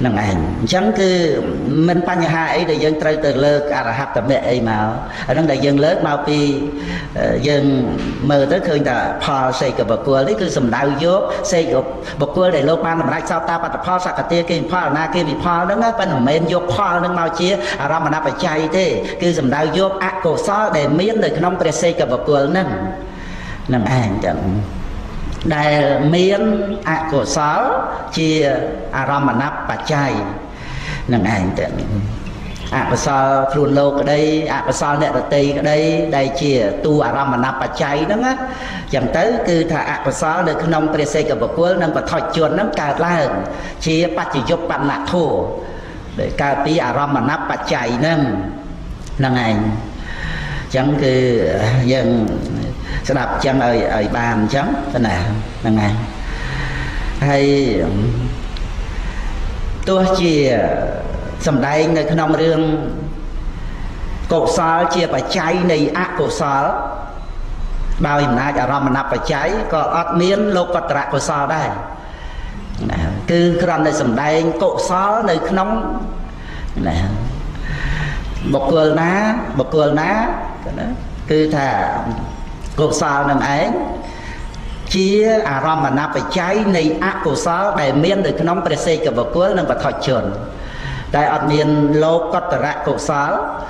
năng anh chẳng cứ mình pan nhà hai để dân trai từ lơ arahap tập mẹ ấy mà năng đại dân lớn mau pi dân mơ tới khơi là phò xây cái bậc cua đấy cứ sầm đào vô xây cái bậc cua để lô ban làm lại sao ta bắt phò sạc tia kia phò na kia bị phò đó nó ban hầm men vô phò nó mau chia aram na phải chạy thế cứ sầm đào vô ác cổ xó để miếng để không phải xây cái bậc cua năng năng anh chẳng đại miên ác của sáu chia aramana bạch chay năng anh tiện ác của sáu luôn lâu ở đây ác của sáu nẹt tây ở đây đây chia tu aramana bạch chay đó á chẳng tới cứ thà ác của sáu được nông prese cả bậc quân nông bậc thọt chuột nông cà la chia bạch chỉ giúp bạch nạt thổ để cà tí aramana bạch chay năng năng anh chẳng cứ dân sẽ đọc chân ở bàn chấm thế này năng này hay tôi chia sầm đây người không riêng cổ xá chia phải cháy này ác cổ xá bao nhiêu nay cả ram nạp phải cháy có ớt miến lô cật rạ cổ xá đây cứ còn đây sầm đây cổ xá này không này một cờ ná cứ thà cổ sao nằm án chia aram mà nạp phải cháy này ác cổ sao để miên được nông bể xây cả bậc cuối nằm vào thọ trường đại ở miền lô cất rạ cổ sao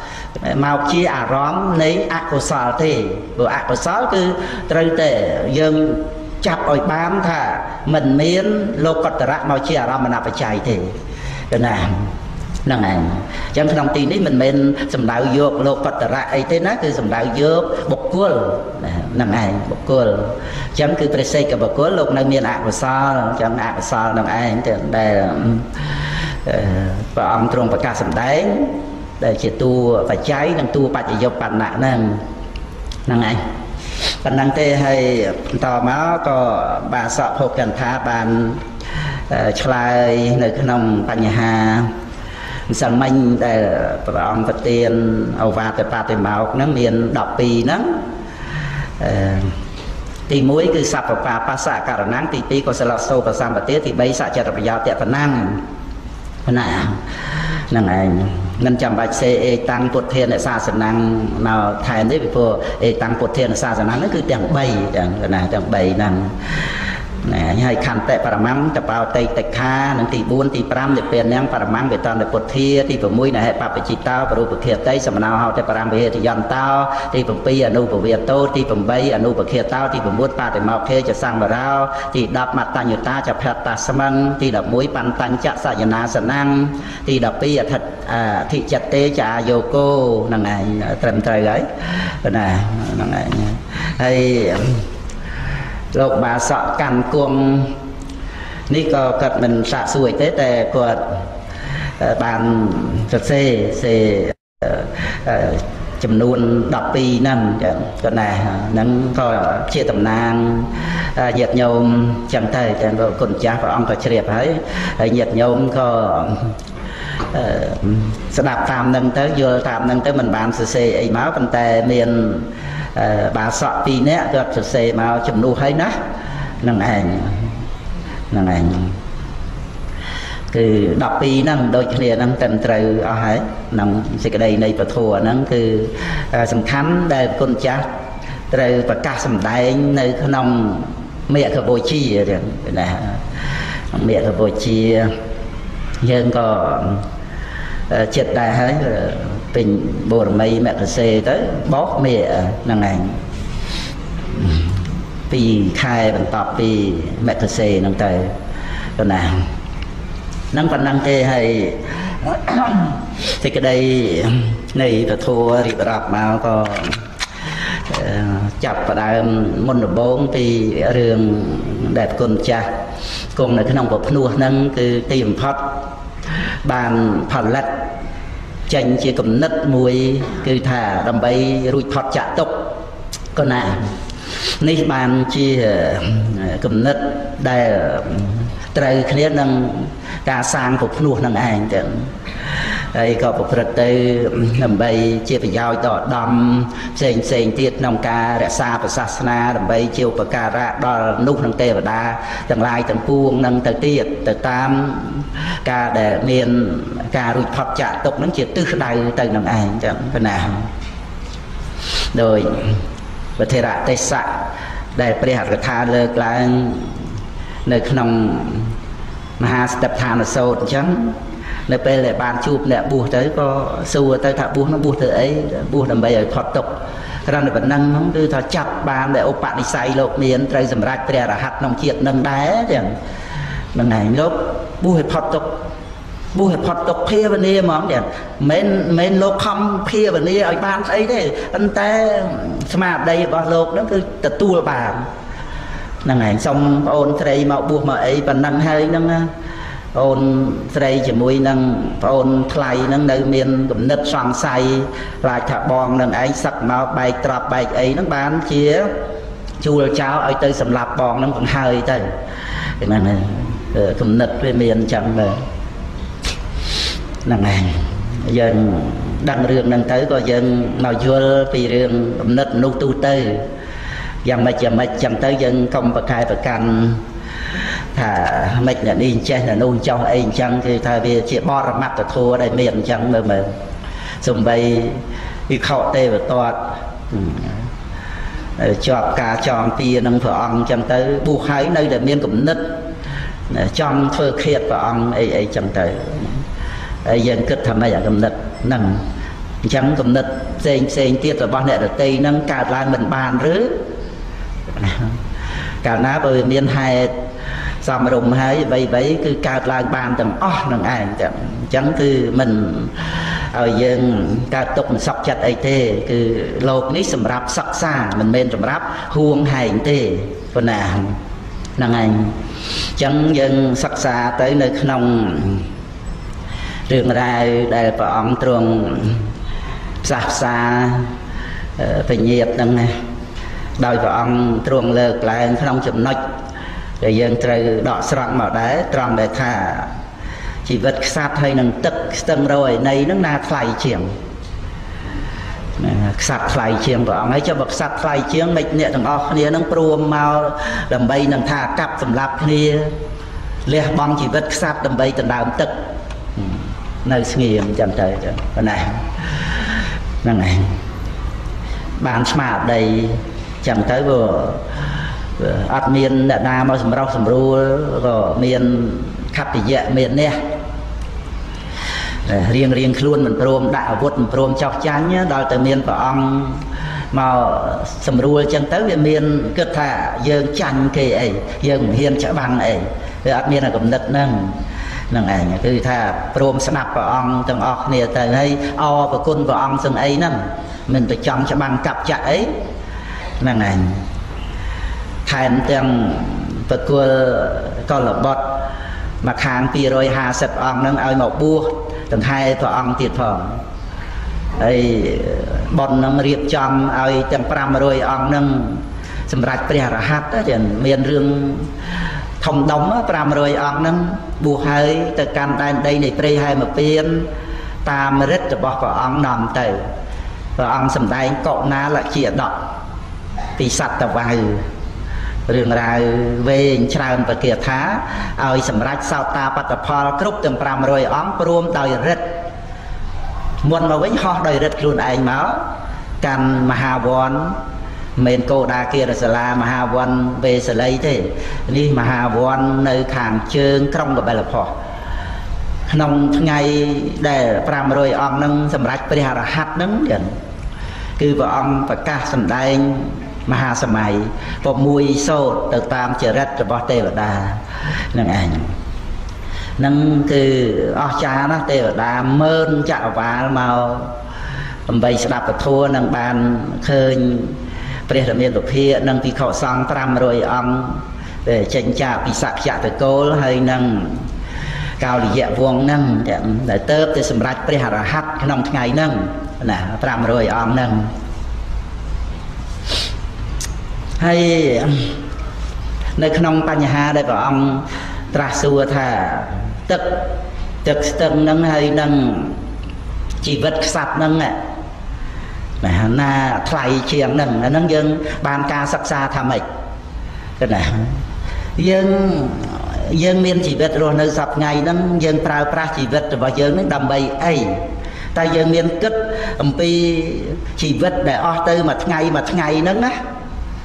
màu chia aram này ác cổ sao thì bộ ác cổ sao cứ trời tệ dân chập ở bám thà mình miên lô cất rạ màu chia aram mà nạp phải cháy thì cái này năng anh chẳng trong tin đấy mình sầm đạo dược lô cật ra ấy thế nó cứ sầm đạo dược bộc cua năng anh bộc cua chẳng cứ phải xây cả bộc cua lục năng miền ảo sao chẳng ảo sao năng anh thì đây và ông trong và ca sầm đấy đây chỉ tu và cháy năng tu bạch dược bạch nạn năng năng anh bạch năng tê hay tò máu có bà sợ hộp cần thả bàn chơi nơi nông bạch nhà sẵn mình để ông vật tiền ổ vạt để phạt để máu nó miền đọc bì nó thì mũi cứ sạp và phá xạ cả năng tí tí có sẽ lọt sâu và xăm và tiết thì bấy xạ chật và giao tiện phần năng năng anh nên chẳng bạch xe tăng bột thiên ở xa sẵn năng nào thay thế vì phô tăng bột thiên ở xa sẵn năng nó cứ chẳng bày chẳng bày năng hay khăn tệ bà mắm tập vào tây tạch kha nâng tỷ buôn tỷ pram để bền nâng bà mắm về toàn để bột thia thì bột mũi này hệ bà phải chỉ tao bà bột khía tây sầm nào hao tệ bà về thì dọn tao thì bột pi ở nụ bột việt tô thì bột bay ở nụ bột khía tao thì bột muốt bà để mọc khê cho sang bà rau thì đập mặt ta nhiều ta chập hạt ta sầm ăn thì đập mũi bàn tan chạ sạ nhà na sần năng thì đập pi ở thật thị chặt tê chả yoko năng này trầm trời đấy này năng này hay lộc bà sợ càn cuồng ní có cật mình xạ xuôi tế tề của bàn cật xe chầm luôn đọc pi năm cật này nắng có chia tầm nang nhiệt nhau chẳng thầy chẳng có cồn cha và ông có triệt ấy nhiệt nhau có sẽ đạp tam nâng tới vừa tam nâng tới mình bàn xe ấy máu bàn tề miền bà sợ tí nè gặp xe mà chụm nụ hay nó năng anh cứ đọc tí năng đôi kia năng tầm trời ở hãy năng sẽ cái đây này và thua năng cứ sẵn khám đời con chát trời và ca sẵn đáy nơi khả nông mẹ khả bồi chi mẹ khả bồi chi nhưng có chết đại hết bình bồ mây mẹ xe tới bóp mẹ nàng ảnh vì khai bằng tọp vì mẹ xe nàng tới cho nàng năng văn năng thế hay thì cái đây này phải thua thì đọc mà có chập vào đây môn bốn thì đường đẹp con cha cùng là cái nông vật nuôi nâng từ tìm phát bàn phản lật chanh chỉ cầm nứt muối cứ thả đầm bay rụi thoát chạ tục con à này bàn chỉ cầm nứt đây trời kia nâng cả sang phục nuôi nâng anh chẳng đây có phục vật tư đầm bay chia phải giao đỏ đầm xên tiết nông ca rẽ xa và xa xa đầm bay chiêu và cà ra đo nút nâng tê và đa chẳng lai chẳng buông nâng tới tiết tới tam ca để miền ca rụt phật chạ tục nâng chia tư đầy tới nâng anh chẳng phần nào rồi và thế ra tê sạ để bây hạt tha lược là nơi nông mà tập thà nó sâu chẳng nơi bên lại bàn chụp nè buộc tới có sâu tới thà buộc nó buộc tới ấy buộc làm bây giờ thoát tục ra nó vẫn nâng nó đưa thà chặt bàn để ô bạn đi say lộc miền tây dầm rách tre là hạt nông kiệt nâng đá chẳng nâng này lốp buộc hết thoát tục buộc hết thoát tục kia bên đây mà chẳng men lốp không kia bên đây ở bàn ấy đấy anh ta mà đây vào lốp nó cứ tự tu bàn năng hàng xong ôn thầy mạo buộc mà ấy và năng hơi năng ôn thầy chỉ mùi năng ôn thầy năng nơi miền cũng nứt xoắn say lại thả bong năng ấy sắc màu bài trọp bài ấy năng bán chia chua cháo ấy tới sầm lạp bong năng cũng hơi tới thì năng cũng nứt về miền chẳng là năng hàng dân đăng rương năng tới có dân nào vừa vì rương cũng nứt nụ tu tư dầm mệt chẳng tới dân công bậc hai bậc căn thả mệt là đi chơi là nôn cho anh chẳng thì thay vì chỉ bỏ ra mặt là thua đây miệng chẳng mà dùng bay đi khâu tê và toát cho cả tròn tia nâng phở ong chẳng tới buộc hái nơi là miên cũng nứt trong thơ khiết và ong ấy ấy chẳng tới dân cứ thầm ấy cũng nứt nâng chẳng cũng nứt xen tiết là bọn này là tây nâng cả lại mình bàn rứ cả ná bởi miền hai xong rùng hai vậy vậy cứ cao lại bàn tầm ó nâng ai chẳng cứ mình ở dân cao tục mình sọc chặt ấy thế cứ lột ní sầm rạp sọc xa mình bên sầm rạp huông hành thế còn à nâng anh chẳng dân sọc xa tới nơi nông rừng ra đây và ông trường xa xa phải nhiệt nâng này đòi vào ông truồng lược lại không chụm nách rồi dân trời đọ sọt màu đá tròn để thả chỉ vật sát hay nâng tức tầm rồi này nó là thay chiềng sát thay chiềng vào ông ấy cho bậc sát thay chiềng mệt nhẹ thằng o kia nâng pruom màu đầm bay nâng thả cặp tầm lạp kia lê bom chỉ vật sát đầm bay tầm đào tức nơi nghiêng chậm trời cái này năng này bàn smart đây chẳng tới vừa ắt miền đã na mà sầm rau sầm rú rồi miền khắp thì dễ miền nè riêng riêng luôn mình prom đạo vượt mình prom chọc chán nhá đòi từ miền vào ông mà sầm rú chẳng tới về miền cất thả dường chanh kì ấy dường hiền chả bằng ấy rồi ắt miền là cũng nứt nâng nâng ấy cứ thả prom sập vào ông trong ọt nè từ ấy o và côn vào ông từng ấy nâng mình phải chọn chả bằng cặp chả ấy năng ảnh thành từng vật cua con lợn bọt mà hàng kia rồi hà sập ong nâng ao mọc bua từng hai thọ ong tiệt thọ ấy bọt nâng riệp chom ao từng pram rồi ong nâng sầm rạch bia ra hát đó tiền miền rương thông đóng pram rồi ong nâng bua hơi từ can đây này pre hai mà tiền tam rất là bọt vào ong nằm tẩy và ong sầm tay cọ ná lại chia đọt vì sạch tập vào rừng ra về tràn và kia thá ơi sầm rách sao ta bắt tập phò cướp từng pram rồi ống prom đời rệt muôn mà vĩnh ho đời rệt luôn anh máu can mahavon men cô đa kia là sala mahavon về sờ lấy thế đi mahavon nơi hàng chương trong của bài lập phò nông ngày để làm rồi ông nâng sầm rách bây giờ hát nâng điện cứ vợ ông và ca sầm đai mà sầm mày và mùi sâu từ tam chè rách rồi bỏ tê vào đà nâng ảnh nâng cứ ở cha nó tê vào đà mơn chạo vào màu bây sẽ đạp vào thua nâng bàn khơi bây giờ miền tục hiện nâng vì khẩu sang làm rồi ông để tranh chạp vì sạc chạp từ cô hay nâng cao lý dạ vuông nâng để tớp tới xâm rách bởi hạ hát nông ngày nâng là tạm rồi ông nâng hay nơi nông bà nhà đây của ông trả xua thả tức tức tưng nâng hay nâng chỉ vật sạp nâng ạ là thay chiếng nâng nâng dân bàn ca sắp xa thả mịch cái này dân dân miền chỉ biết rồi nơi sập ngày nâng dân trao pra chỉ biết và dân nó đầm bầy ấy ta dân miền cất pi chỉ biết để o tư mà ngày nâng á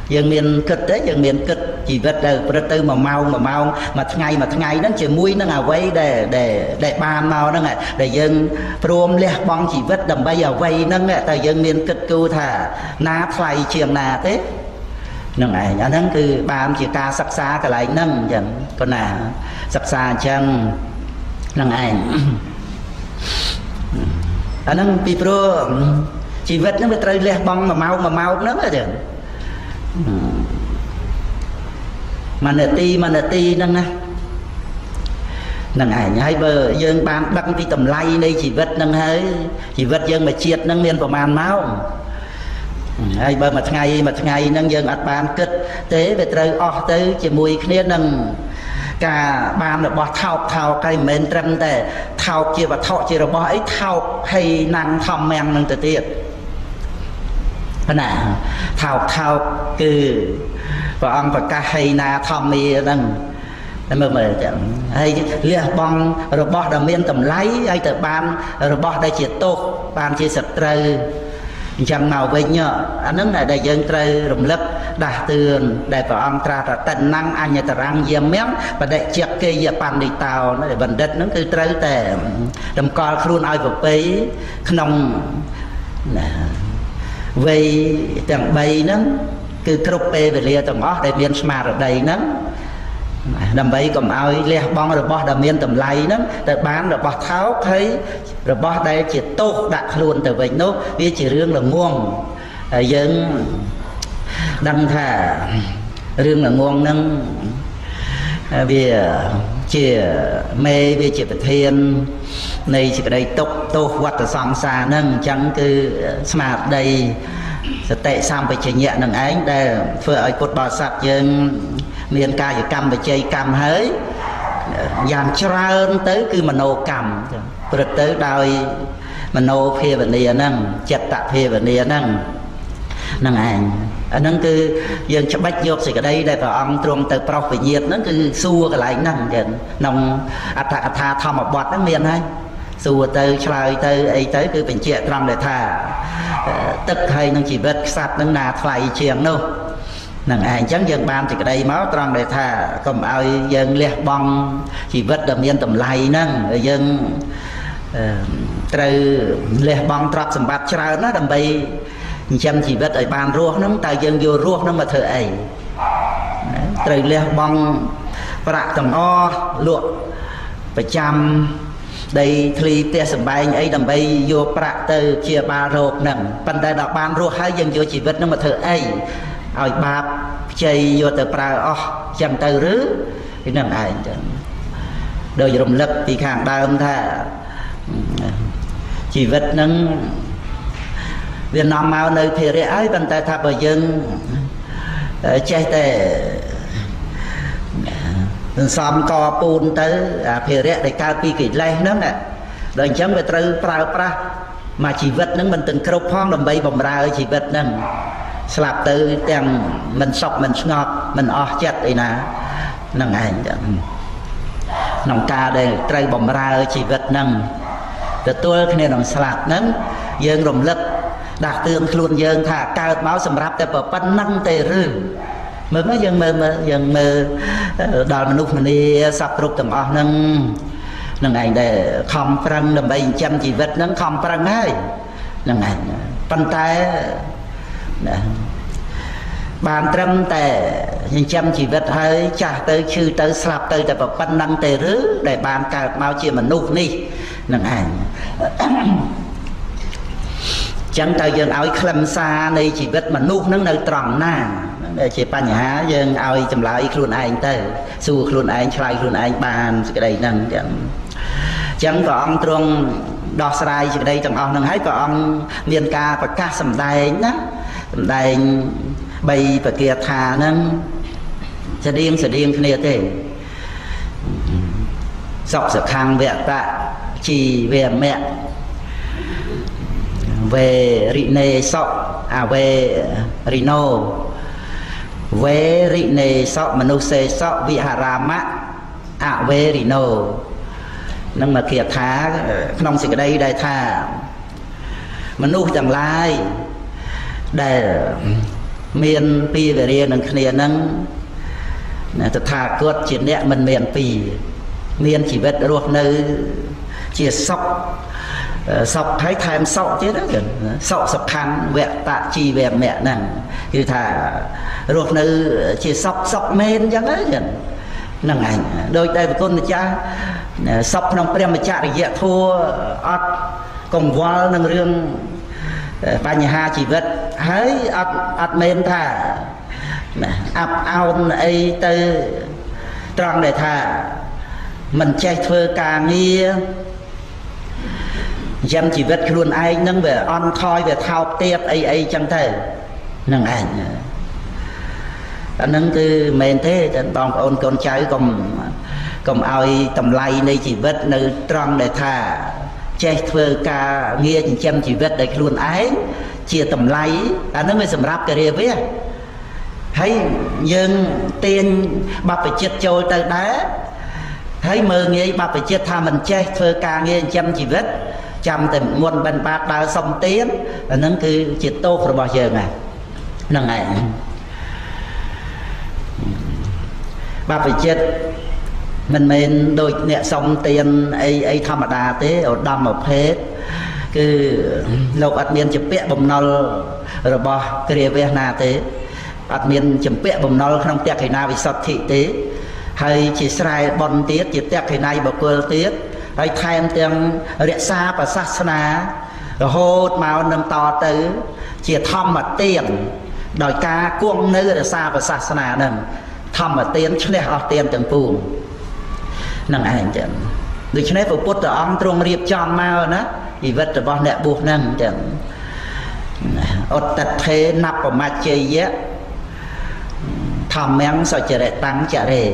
dân miền cất đấy dân miền cất chỉ biết để tư mà mau mà ngày nâng chỉ mũi nâng à quay để bàn mau nâng ạ để dân prom lẹ bong chỉ biết đầm bầy à quay nâng ạ ta dân miền cất cưu thả ná thay chiềng nà thế nâng này anh nâng cứ ba chỉ ca sắp xa cái lại nâng chẳng còn là sắp xa chân nâng anh nâng bị pro chỉ vết nó bị trời lẹ bong mà mau nó vậy chẳng mà nợ ti nâng á nâng ảnh hay bờ dương ban đăng đi tầm lay đây chỉ vết nâng hơi chỉ vết dương mà triệt nâng miền của màn máu ai bơ mà ngày nâng dân ăn ban kết tế về trời o tới chỉ mùi kia nâng cả ban là bỏ thao cây men trâm để thao kia và thọ chỉ là bỏ ấy thao hay năng thầm men nâng tự tiệt thế nào thao cứ và ông và ca hay na thầm mi nâng mà hay lia bong rồi bỏ đầm miên tầm lấy ai từ ban rồi bỏ đây chỉ tốt ban chỉ sạch trời chẳng nào với nhở anh ấy là đại dân trời rộng lấp đã tường đại bảo ông ta là tận năng anh nhà ta răng diêm mém và đại chiếc kia giờ bàn đi tàu nó để vận đất nó cứ trời tệ đầm cò luôn ai vào bấy nông về tầng bay nó cứ cướp về lia tầng ó để biến smart ở đây nó đầm bấy cầm ao lia bong rồi bỏ đầm miên tầm lay nó để bán rồi bỏ tháo thấy rồi bỏ đây chỉ tốt đặt luôn từ vậy nó vì chỉ riêng là nguồn dân đăng thả riêng là nguồn nâng vì chỉ mê vì chỉ thiên này chỉ cái đây tốt hoặc là song xa nâng chẳng cứ smart đây tại sao phải chỉ nhẹ nâng ánh để phơi cột bò sạch dân miền ca chỉ cầm và chơi cầm hới dàn trơn tới cứ mà nô cầm rồi tới đòi mà nô phê vấn đề nâng chặt tạp phê vấn đề nâng ảnh nâng cứ dân chấp bách vô thì cái đây đây và ông trông tới pro về nhiệt nó cứ xua cái lại nâng kìa nông tha thò một bọt nó miền hay xua tới trời tới ấy tới cứ bình chuyện trong để thả tức hay nâng chỉ vết sạch nâng nà thay chuyện đâu nâng ảnh chẳng dân ban thì cái đây máu trong để thả cầm ao dân lẹ bong chỉ vết đầm yên tầm lầy nâng dân từ lẹ bong trọt sầm bát trời nó đầm bay chăm chỉ vết ở bàn ruốc nó ta dân vô ruốc nó mà thợ ấy từ lẹ bong rạ tầm o luộc và chăm đây thì tia sầm bay ấy đầm bay vô rạ từ chia ba ruột nâng phần đại đạo bàn ruốc hai dân vô chỉ vết nó mà thợ ấy ôi bạp chơi vô từ prao chăm từ rứ cái nâng ảnh đời rộng lực thì khẳng đa âm thà chỉ vật nâng Việt Nam mau nơi phía rễ ấy bằng tay thạp ở dân chơi tệ xong co bùn tới phía rễ để cao kỳ kỳ lây nâng ạ đời chấm về trâu prao mà chỉ vật nâng mình từng khúc hoang đồng bay bồng ra ở chỉ vật nâng sạp tới tiền mình sọc mình ngọt mình chết ấy nè nâng ảnh nông ca đây trời bồng ra ở chỉ vật nâng từ tôi nên nông sạp nâng dương rồng lực đặt tương luôn dương thả cao máu sầm rạp tại bờ bắn nâng tề rư mới mới dương mơ đòi mình lúc mình đi sập rụt tầm nâng Nâng anh để không phân là bệnh chăm chỉ vật nâng không phân ấy. Nâng anh phân tay bàn trâm tệ chăm chỉ vật hơi chả tới chư tới sạp tới tập phân năng tệ rứ để bàn cả bao chuyện mà nụ đi. Nâng anh chẳng tới dân áo khâm xa này chỉ vật mà nụ nâng nơi trọng nà. Chỉ bà nhá dân áo chầm lão ý khuôn anh tới xua khuôn anh chạy khuôn anh bàn cái đây nâng chẳng có ông trông đọc xa rai cái đây chẳng ông nâng hết có ông miền ca và ca xâm đành đó xâm đành bay và kia thà nâng sẽ điên cái này thế dọc sở khang vẹn tạ chỉ về mẹ về rịnê sọc à về rino về rị nề sọ mà nô xê sọ vị hà ra mát ạ về rị nô nâng mà kia thá nông xịt đây đây thà mà nô chẳng lai để miền pi về riêng nâng khền nâng thật thà cướp chuyện nhẹ mình miền pi miền chỉ biết ruột nơi chỉ sọc sọc thái tham sọc chứ đó sọc sọc khăn vẹn tạ chi về mẹ nàng thì thà ruột nữ chỉ sọc sọc men chẳng ấy nâng ảnh đôi tay với con cha sọc nông prem mà cha để thua ọt còn vô nâng rương bà nhà ha chỉ vật hỡi ọt ọt men thà áp ao ấy từ tròn để thà mình chạy thơ cà nghi dân chỉ vật luôn ai nâng về on khoi về thao tiết ấy ấy chẳng thể nâng ảnh nâng cứ mềm thế bọn ôn con cháu cùng ai tầm lay này chỉ vật nơi tròn để thả che thơ ca nghe chăm chỉ vật để luôn ái chia tầm lay nó mới sầm ráp cái rìa với thấy nhưng tiên bắp phải chết trôi tới đá thấy mơ nghe bắp phải chết tha mình che thơ ca nghe chăm chỉ vật chăm từ nguồn bên bạc đã xong tiếng nâng cứ chỉ tốt rồi bao giờ này nâng ảnh bà phải chết mình đôi nhẹ xong tiền ấy thăm ở đà thế ở đâm ở hết cứ lộc ạt miền chụp bẹ bồng nol rồi bò kia về na thế ạt miền chụp bẹ bồng nol không tiếc cái nào bị sọt thị thế hay chỉ sai bon tiếc chỉ tiếc cái này bỏ quên tiếc hay tham tiền rẻ xa và sát na rồi hốt màu nằm to tới chỉ thăm mà tiền đòi ca cuông nữa là xa và sát na nè thăm ở tiền chứ lẽ ở tiền từng phùm nâng ảnh chẳng được chứ lẽ phụ bút ở ông trung riêng chọn màu đó vì vật là bọn đẹp buộc nâng chẳng ột tật thế nắp vào mặt chơi á thăm mẹng sao chả rẻ tăng chả rẻ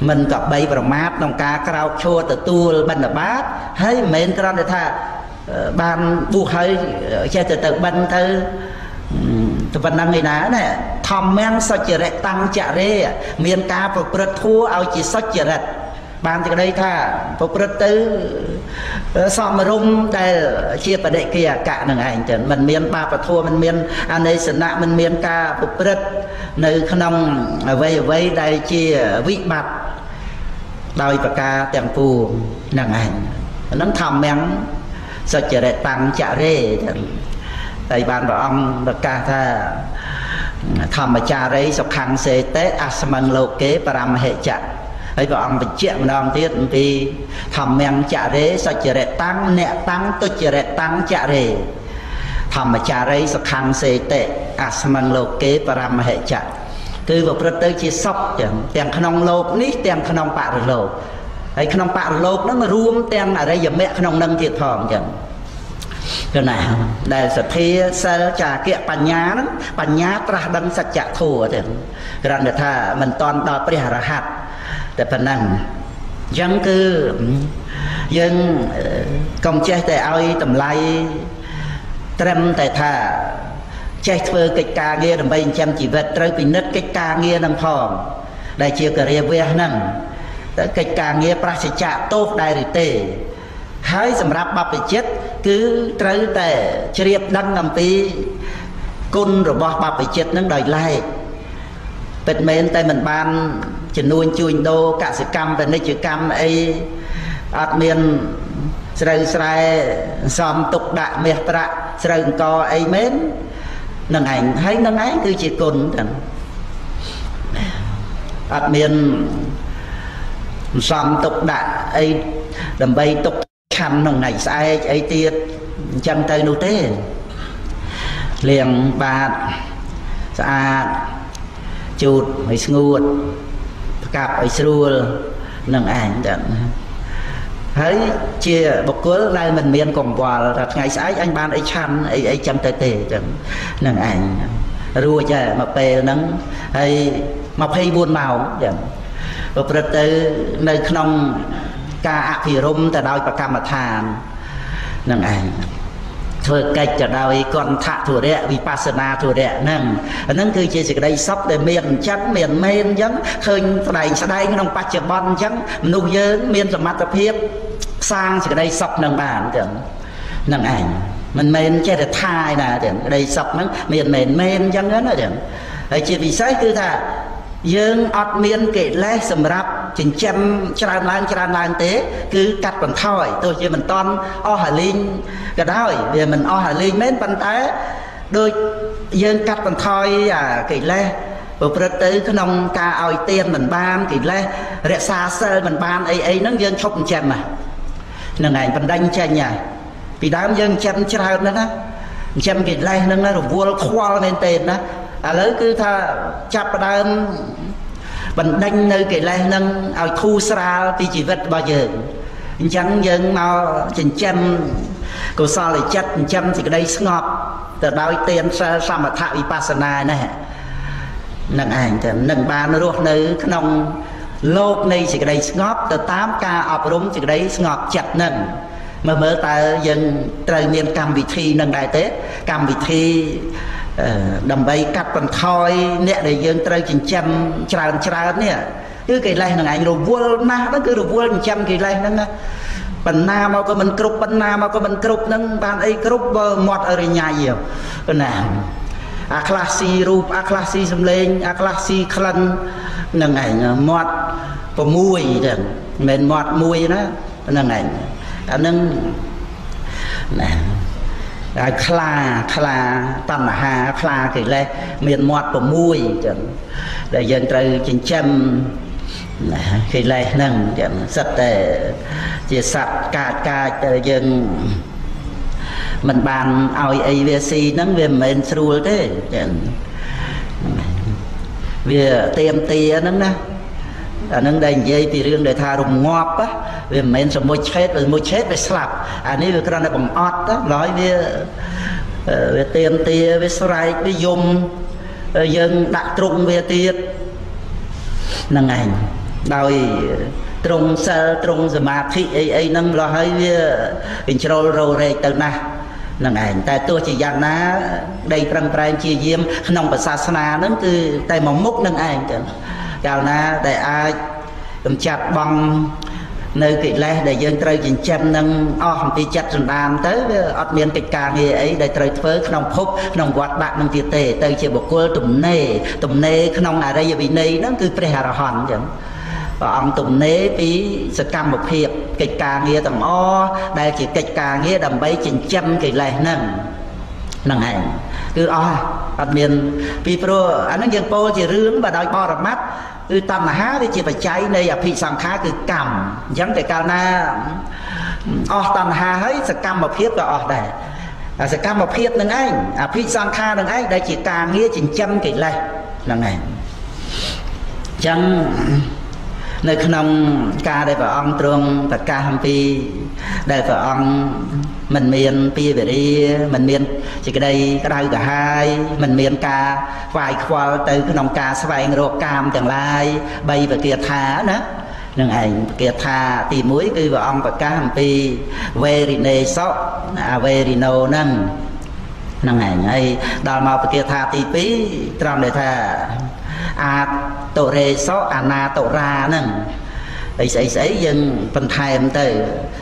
mình gặp bay vào mát nông cá cao chua từ tu bên là bát thấy mến con để thà ban buộc hơi che từ từ bên thư từ bên năng người ná này thầm men sao chả rệt tăng chả rê miền ca phục bật thua ao chỉ sao chả rệt bàn từ đây tha phục bật tứ so mà rung đây chia vào đây kia cả nương ảnh chẳng mình miền ba phục thua mình miền anh ấy sơn nạ mình miền ca phục bật nơi khăn ông vây đây chia vị mặt đôi và ca tiền phù nương ảnh nắm thầm men sao chả rệt tăng chả rê tại bàn bảo ông bậc ca tha thầm mà cha đấy sọc khăn xê tết asman lô kế param hệ chặt ấy bảo ông bị chuyện non tiết vì thầm men chả đấy sọc chả đấy tăng nẹ tăng tôi chả đấy tăng chả đấy thầm mà cha đấy sọc khăn xê tết asman lô kế param hệ chặt cứ vào bữa tới chỉ sọc chẳng tiền khăn lô ní tiền khăn bạc lô ấy khăn bạc lô nó mà ruom tiền ở đây giờ mẹ khăn nâng thiệt thòm chẳng cái này đây sẽ thế sẽ trả kia bàn nhá tra đâm sạch trả thù thì rằng là thà mình toàn đòi bia ra hạt để phần năng dân cư dân công chế tại ai tầm lai trâm tại thà chế phơi cái ca nghe làm bây chăm chỉ vật rơi bị nứt cái ca nghe nằm phòng đại chiều cà rê ve năng cái ca nghe prasecha tốt đại rì tề hãy sầm rạp bắp bị chết cứ trâu tệ triệt đăng làm tí côn rồi bỏ bắp bị chết nâng đời lại bật mền tay mình ban chỉ nuôi chui đô cả sự cam về nơi chữ cam ấy admin sợi sợi xóm tục đại mẹ trạ sợi co ấy mến nâng ảnh hay nâng ấy cứ chỉ cồn admin xóm tục đại ấy đầm bay tục chăm nâng này sai ấy tiệt chân tay nô tê liền bạt sạ chuột ấy nguột cặp ấy ruột nâng ảnh thấy chia bọc cuối lại mình miên còn quà là ngày sáng anh ban ấy chăn ấy ấy chăm tê tê nâng ảnh ruồi chè mà pè nắng hay mọc hay buồn màu chẳng bọc rực tới nơi nông ca thì rôm tại đôi bạc cam mà thàn nâng ảnh thôi cách cho đôi con thạ thừa đệ vipassana thừa đệ nâng nâng cứ chia sẻ đây sắp để miền chắn miền men nhẫn khơi này sẽ đây nông bát chè bon nhẫn nụ dơ miền làm mát tập hiệp sang sẽ đây sắp nâng bàn tưởng nâng ảnh mình men che để thai nè tưởng đây sắp nâng miền men men nhẫn nữa tưởng ấy chỉ vì sai cứ thà dương ọt miền kệ lẽ sầm rạp chỉnh chăm chăn lan tế cứ cắt bằng thỏi tôi chỉ mình ton o hà linh cái đó về mình o hà linh mến bàn té đôi dân cắt bằng thỏi à kỳ le bộ phật tử cái nông ca oi tiền mình ban kỳ le rẽ xa sơ mình ban ấy ấy nó dân không chèm mà lần này mình đánh chèm nhà vì đám dân chèm chao nữa đó chèm kỳ le nó là vua khoa lên tiền đó à lớn cứ tha chắp đam mình đánh nơi cái lẽ nâng ao thu xa thì chỉ vật bao giờ chẳng dân mau chỉnh chăm cổ sao lại chất chăm thì cái đây ngọt từ đôi tiền sao mà thạo vipassana này nâng ảnh nâng ba nó ruột nơi cái nông lốp này thì cái đây ngọt từ 8k ọp rúng thì cái đấy ngọt chặt nâng mà mới ta dân trời miền cam vị thi nâng đại tế cam vị thi đầm bay cắt bằng thoi nè để dân trai chỉnh chăm tràn tràn nè cứ cái này là ảnh đồ vua na nó cứ đồ vua chăm cái này nó bần na mau có mình cướp bần na mau có mình cướp nâng bàn ấy cướp mọt ở nhà nhiều nè aklasi rup aklasi sầm lên aklasi khăn nâng ảnh mọt và mùi đừng mình mọt mùi đó nâng ảnh nâng nè khla tầm hà khla cái này miền mọt của mùi để dân trời chỉnh chăm cái này nâng sạch chia sạch cả dân mình bàn ao avc nâng về mình sưu thế về tem tia nâng nè nâng đây dây thì riêng để tha rùng ngọt á vì mình sẽ mua chết về slap anh ấy cái này bằng ót đó nói về tiền tia về sợi về dùng dân đặt trung về tiệt nâng ảnh đòi trung sơ trung rồi mà thị ấy nâng lo hơi về intro rồi từ na nâng ảnh tại tôi chỉ dặn á đây trăng trai chia diêm nông bậc sasana nâng từ tại mỏng mốc nâng ảnh chào na tại ai cầm chặt bằng nơi kịch lệ để dân trời chỉnh chăm nâng o thì chặt rừng đàn tới ọt miền kịch ca nghe ấy để trời phơi nông phúc nông quạt bạn nông tiệt tề tới chỉ bộ cô tụm nê nông ở đây vì nê nó cứ phải hà hòn chẳng và ông tụm nê tí sự cam một hiệp kịch ca nghe tầm o đây chỉ kịch ca nghe đầm bấy chỉnh chăm kịch lệ nâng hẹn cứ o ọt miền vì pro anh dân po chỉ rướng và đòi bo rập mắt cứ tâm là há thì chỉ phải cháy nơi ở phía sang khá cứ cầm giống cái cao na tâm hà ấy sẽ cầm một hiếp vào đây sẽ cầm một hiếp nâng anh ở phía sang khá nâng anh đây chỉ càng nghĩa chỉnh chăm cái này nâng anh chẳng nơi nông ca đây vào ông trường và ca hâm pi đây vào ông mình miền pi về đi mình miền chỉ cái đây cái đau cả hai mình miền ca vài khoa từ cái nông ca xoay ngược cam chẳng lai bay về kia thả nữa nâng ảnh kia thả thì muối cứ vào ông và ca hâm pi về thì nề sọ về thì nâu nâng ảnh ấy đào màu về kia thả thì pi trong để thả tổ rê sọ na tổ ra nâng ấy dân phần thai em tới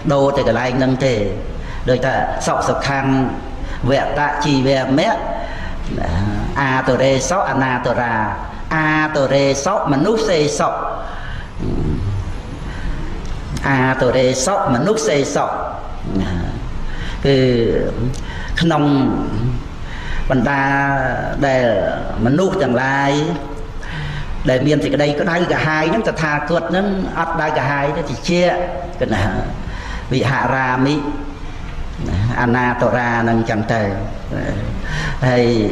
đô tới cái lai nâng tề đời ta sọ sọc khang vẹt tạ chỉ về mẹ a tổ rê sọ na tổ ra a tổ rê sọ mà núp xê sọ à tổ đề sọ mà núp xây sọ cứ nông bần ta để mà núp chẳng lai để miền thì cái đây có đây cả hai nó tha tuột nó ắt đây cả hai nó thì chia cái này bị hạ ra mỹ ana tổ ra nâng chẳng tề thầy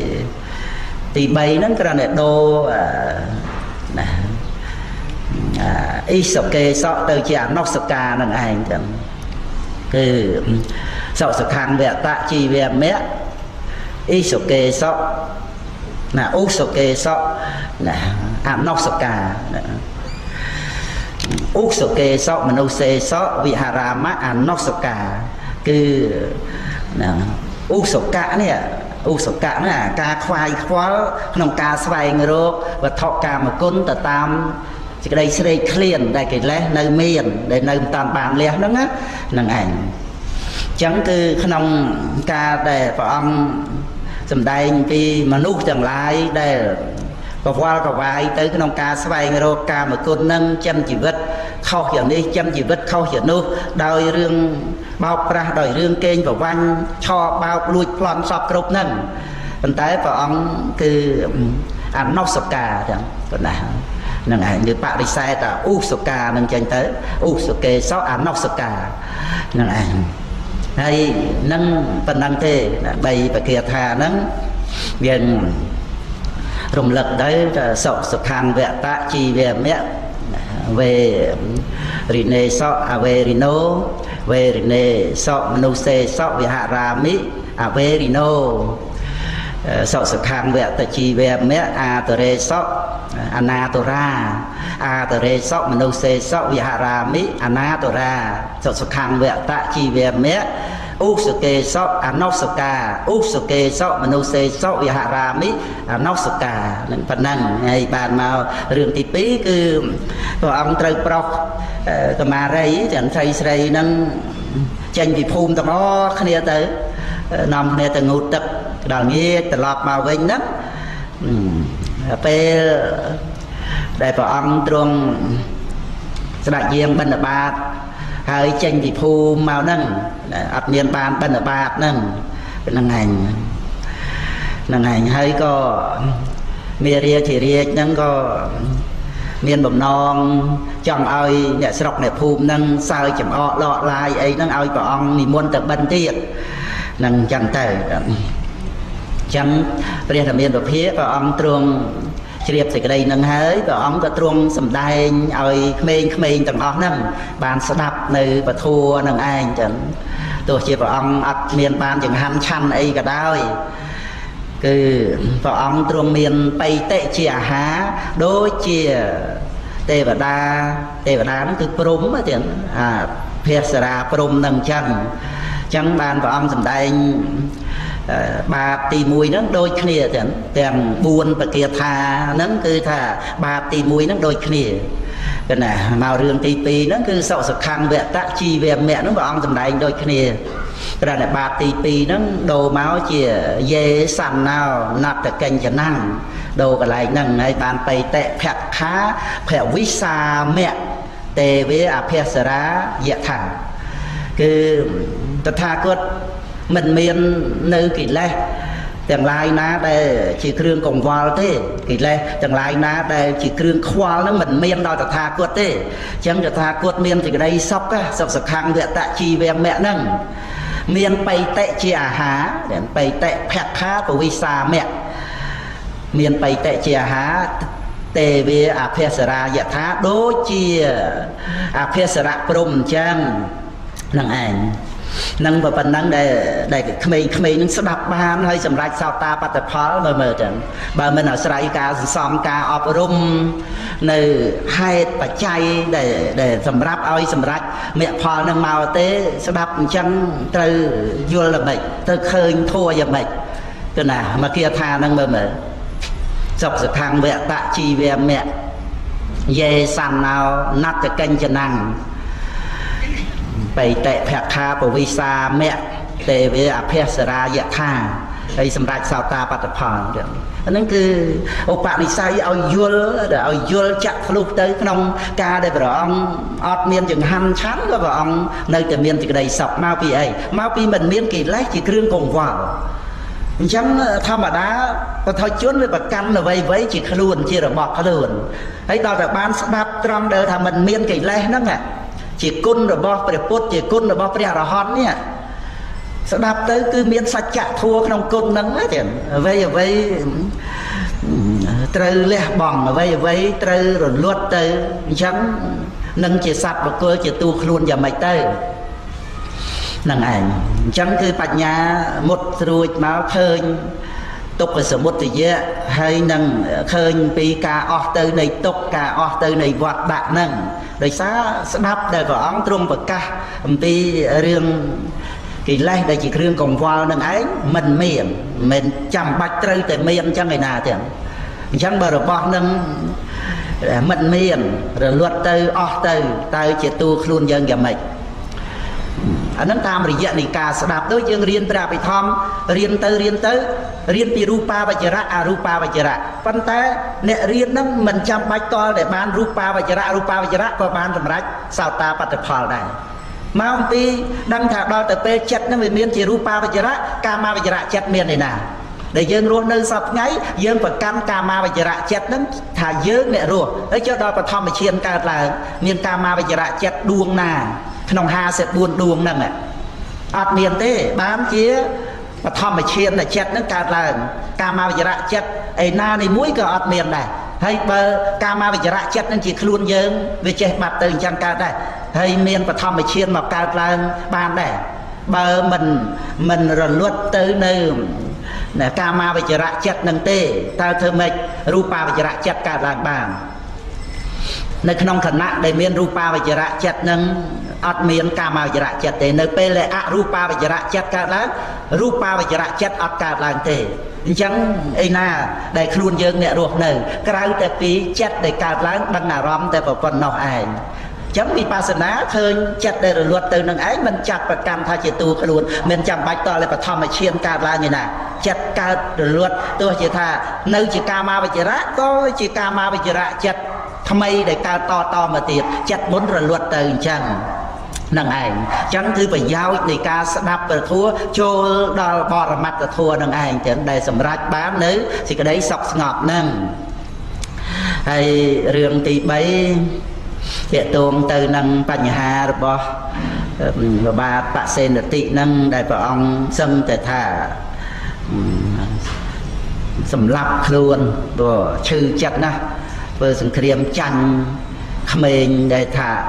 thì bay nó cái này đô ít sọc kê sọ từ chả nóc sọc cà nâng ảnh cứ sọ sọc hàng về tạ chi về mẹ ít sọc kê sọ là út sọc kê sọ là ảm nóc sọc cà út sọc kê sọ mà nâu xê sọ vì hà ra má ảm nóc sọc cà cứ út sọc cà này ưu sọc cảm là ca khoai khóa nông ca xoay người rô và thọ ca mà côn tờ tam chỉ cái đây sẽ đây khliền đây cái lẽ nơi miền để nơi tam bàn lẽ đó á nâng ảnh chẳng cứ nông ca để vào ông dùm đây đi mà nút chẳng lái để có qua có vai tới cái nông ca xoay người rô ca mà côn nâng chăm chỉ vật khâu hiểu đi chăm chỉ vật khâu hiểu nô đời rương bao ra đời rương kênh và văn cho bao lùi plon sọc cột nâng còn tới vào ông cứ ăn nóc sọc cà chẳng còn là nâng ảnh như bạn đi xe là u sọc cà nâng chân tới u sọc kê sáu ăn nóc sọc cà nâng ảnh hay nâng phần năng thế bày và kia thà nâng viên rồng lực đấy sọc sọc hàng vẹn tạ chi về mẹ về rine sọ về rino về rine sọ manuse sọ về hạ ra mỹ về rino sọ sọ khang về tờ chi về mẹ tờ sọ anatora tờ sọ manuse sọ về hạ ra mỹ anatora sọ sọ khang về tạ chi về mẹ usuke sọ anosuka usuke sọ manuse sọ về hạ ra mỹ anosuka nên phần năng ngày bàn mà riêng tí pí cứ ông trời prok cái mà rây chẳng say say nâng tranh vì phun tao nó khné tới nằm khné tới ngủ tập đào nghe tới lọp màu vinh lắm pe đại bảo ông trông đại diện bên là ba hơi tranh vì phun màu nâng ập miền ban bên là ba nâng nâng hành hơi có mía ria chỉ ria nâng có miền bồng non chồng ơi nhà sọc này phùm nâng sao chồng o lọ lai ấy nâng ơi bảo ông thì muốn tập bận tiệt nâng chẳng thể chẳng bây giờ miền bờ phía bảo ông trường chiệp thì cái đây nâng hới bảo ông có trường sầm đai ơi khmê chẳng o nâng bàn sập nơi và thua nâng anh chẳng tôi chiệp bảo ông ấp miền bàn chẳng ham chăn ấy cả đôi cứ vào ông trường miền tây tệ chia há đối chia tê và đa nó cứ prom á tiền à phê sara prom nâng chân chẳng bàn vào ông sầm đây ba tì mùi nó đôi kia tiền tiền buồn và kia tha nó cứ tha ba tì mùi nó đôi kia cái này màu rương tì pì nó cứ sậu sặc khang vẹt tạ chi về mẹ nó vào ông sầm đây đôi kia ra là ba tì pì nó đồ máu chìa dê sàn nào nạp được kênh cho năng đồ cái này nâng này bàn tay tệ phẹt khá phẹt quý xa mẹ tê với phẹt xa ra dẹ thả cứ ta tha cốt mình miên nơi kỳ lê chẳng lai ná đây chỉ khương còn vào thế kỳ lê chẳng lai ná đây chỉ khương khoa nó mình miên đòi ta tha cốt thế chẳng ta tha cốt miên thì cái đây sóc á sóc sọc hàng vẹn tạ chi về mẹ nâng miền tây tệ chia há đến tây tệ phẹt khá của vi xa mẹ miền tây tệ chia há tê về phê sara dạ thá đối chia phê sara prom chăng năng ảnh năng và phần năng để khmê những đập ban hay sầm rạch sao ta bắt tập phá mờ chẳng bà mình ở sài ca sòng ca op rum nơi hai và chay để sầm ráp ơi sầm rạch mẹ phò năng màu tế sẽ đập chân từ vua là mệt từ khơi thua giờ mệt từ nào mà kia tha năng mờ mờ dọc dọc thang về tạ chi về mẹ về sàn nào nát từ kênh chân năng bày tệ phẹt tha của vi sa mẹ tê với phê sara dạ tha Đây xâm rạch sao ta bắt phẳng được. Nên cứ ổ bạc đi xây ao dưa chặt lúc tới nông ca để bảo ông ọt miên chừng hăn chán có bảo ông nơi từ miên từ đây sọc mau pi ấy mau pi mình miên kỳ lách chỉ kêu cùng vào. Chẳng tham mà đá còn thôi chuyến với bậc căn là vây vấy chỉ luôn chỉ là bọt luôn. Ấy tao là ban bát trong đời thà mình miên kỳ lách nó nè chỉ côn rồi bọt để put chỉ côn rồi bọt để là hòn nhỉ. Sẽ đạp tới cứ miễn sạch chạ thua trong côn nắng á chứ. Vậy trâu lẹ bỏng vậy trâu rồi luốt tới chẳng nâng chỉ sạch và cơ chỉ tu luôn và mày tới nâng ảnh chẳng cứ bạch nhà một ruột máu khơi tục và sửa một thì dễ hay nâng khơi vì cả ọt tới này tục cả ọt tới này vọt bạc nâng rồi sẽ đạp đời vào ống trung vật ca vì riêng kỳ lây đây chỉ riêng còn vào đằng ấy mình miệng mình chăm bạch trâu tại miệng cho ngày nào thì chẳng bao giờ bỏ nâng mình miệng rồi luật từ o từ từ chỉ tu luôn dân nhà mình anh nâng tam rồi dạy này cả sẽ đạp tới chương riêng ra bị thom riêng pi rupa và chera arupa và chera phân té nè riêng nó mình chăm bạch to để ban rupa và chera qua ban làm rách sao ta bắt được phật này mà ông ti đang thả đo từ pe chặt nó về miền chỉ rupa và chera kama và chera chặt miền này nè để dân ruộng nơi sập ngáy dân phải canh kama và chera chặt nó thả dân mẹ ruộng đấy cho đo và thom mà chiên cả là miền kama và chera chặt đuông nè nòng hà sẽ buồn đuông nè mẹ ọt miền thế bám chía và thom mà chiên là chặt nó cả là kama và chera chặt ấy na này mũi cả ọt miền này hay bờ kama và chera chặt nó chỉ luôn dân về che mặt từ chân cả đây hay miền và thăm mà chiên mà cao lên ban này bờ mình rồi luật tới nơi nè kama và chera chặt nâng tê tao thơ mệt rupa và chera chặt cao lên bàn nơi khăn khẩn nặng để miền rupa và chera chặt nâng ọt miền kama và chera chặt tê nơi pê lệ ạ rupa và chera chặt cao lên rupa và chera chặt ọt cao lên tê chẳng ấy na để luôn dương nè ruột nơi cái tê phí chặt để cao lên bằng nào rắm tê vào phần nọ ảnh chẳng vì Vipassana thôi chặt đây là luật từ nâng ấy mình chặt và cam tha chỉ tu luôn mình chẳng bạch to lại và thầm mà chiên cà la như này chặt cà luật tôi chỉ tha nơi chỉ kama và chỉ ra tôi chỉ kama và chỉ ra chặt tham ấy để cà to mà tiệt chặt muốn rồi luật từ chẳng nâng ảnh chẳng thứ phải giao người ca đạp và thua cho bò ra mặt và thua nâng ảnh chẳng đây sầm rách bám nữ thì cái đấy sọc ngọt nâng hay riêng thì bấy hiện tượng từ năng bạch hà rồi bà tạ sen là tị năng đại vợ ông sâm thể thả sầm lạp luôn rồi trừ chặt na vừa sừng kềm chăn mình đại thả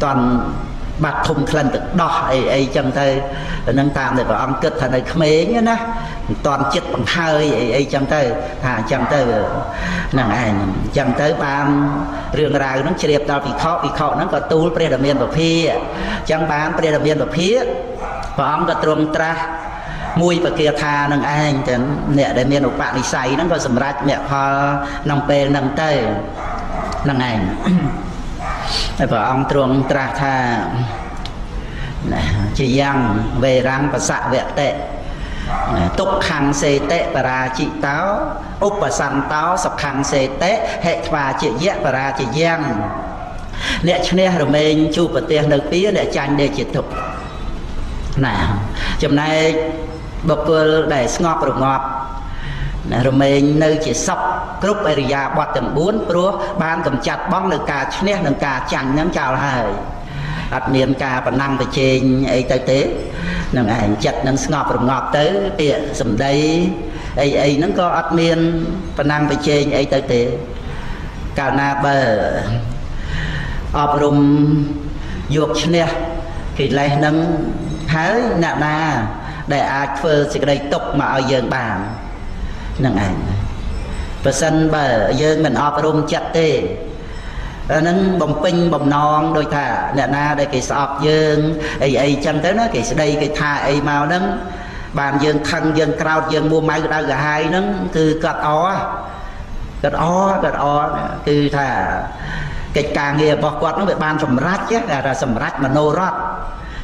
toàn bạc thùng lần tự đỏ ấy chẳng thấy năng tam đại vợ ông cất thành này khmén na toàn chết bằng hơi ấy chẳng thấy thả chẳng thấy năng ảnh chẳng thấy ban riêng rau nó chỉ đẹp tao vì khó nó có tu về đầm miền bờ phía chẳng bán về đầm miền bờ phía và ông có trồng tra mui và kia tha nâng anh thì nè đầm miền bờ đi say nó có sầm rách nè pha nông pe nông tây nâng anh và ông trồng tra tha chỉ giang về răng và xạ vẹt tệ tục khang xê tệ và ra chị táo úp và săn táo sập khang xê tệ hệ và chị dẹ và ra chị giang nè cho nên rồi mình chụp và tiền được tí để tranh để chị thục nào chậm nay bậc cơ để ngọt rồi ngọt rồi mình nơi chị sọc group area bọt tầm 4 pro ban cầm chặt bóng được cả cho nên được cả chẳng nhắm chào hời đặt miền ca và năng về trên ấy tới tế năng ảnh chặt năng ngọt rồi ngọt tới địa sầm đây ấy nó có đặt miền và năng về trên ấy tới tế cả na bờ ở vùng dục nè thì lấy năng hái nạp na để ai phơi thì cái tục mà ở giường bàn năng ảnh và sân bờ giường mình ở vùng chặt tế nâng bồng pin bồng non đôi thả nè na đây cái sọp dương ấy chân tới nó cái đây cái thả ấy màu nâng bàn dương khăn dương crowd dương mua máy đau cả hai nâng từ cật o từ thả cái càng nghe bọc quạt nó bị ban sầm rách chứ là sầm rách mà nô rót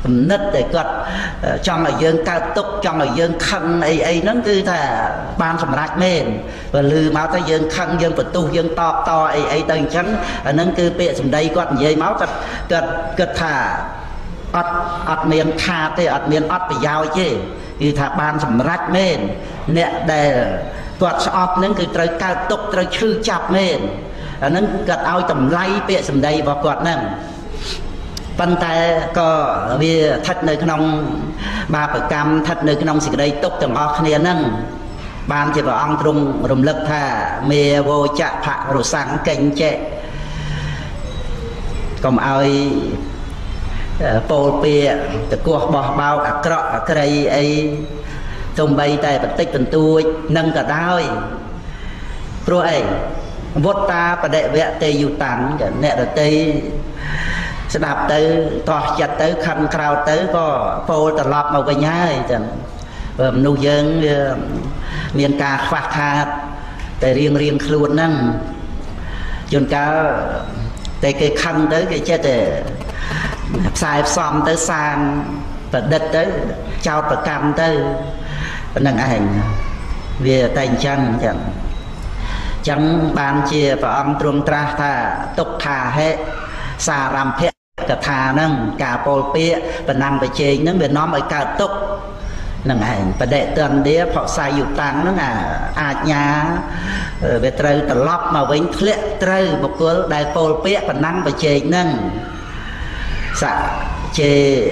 nít để gật trong ở dương cao tốc trong ở dương khăn ấy ấy nó cứ thà ban sầm rạch mềm và lư máu tới dương khăn dương vật tu dương to to ấy ấy từng chấn nó cứ bịa sầm đây gật dây máu gật gật gật thà ọt ọt miền tha thì ọt miền ọt bị dao chứ thì thà ban sầm rạch mềm nè để gật ọt nó cứ trời cao tốc trời chư chạp mềm nó gật ao tầm lay bịa sầm đây vào gật nè phần ta có về thật nơi trong ba bậc cam thật nơi trong sự đây tốt từng học này nâng ban chỉ vào ông trung rồng lực thà mê vô chạ phạ rồi sáng cảnh chạy còn ai bồ bìa từ cuộc bỏ bao cả cọ cái đây ấy tung bay tại bật tích tình tôi nâng cả đôi rồi ấy vót ta và đệ vệ tây du tán nè là tây sẽ đạp tới tỏa chặt tới khăn khao tới có phô tỏa lọp màu bình nha và nụ dân miền ca khoác hạt tới riêng riêng luôn năng chúng ta tới cái khăn tới cái chết xài xóm tới sang và đất tới trao và cam tới nâng ảnh về tình chân chẳng bàn chia và ông trung tra thà tục thà hết xa làm phép cả thà nâng cả bồ bia và năng về chế nâng về nó mới cao tốc nâng ảnh và đệ tần đế họ sai dục tăng nâng à nhà về trời tờ lóc mà với lệ trời một cuốn đại bồ bia và năng về chế nâng xạ chế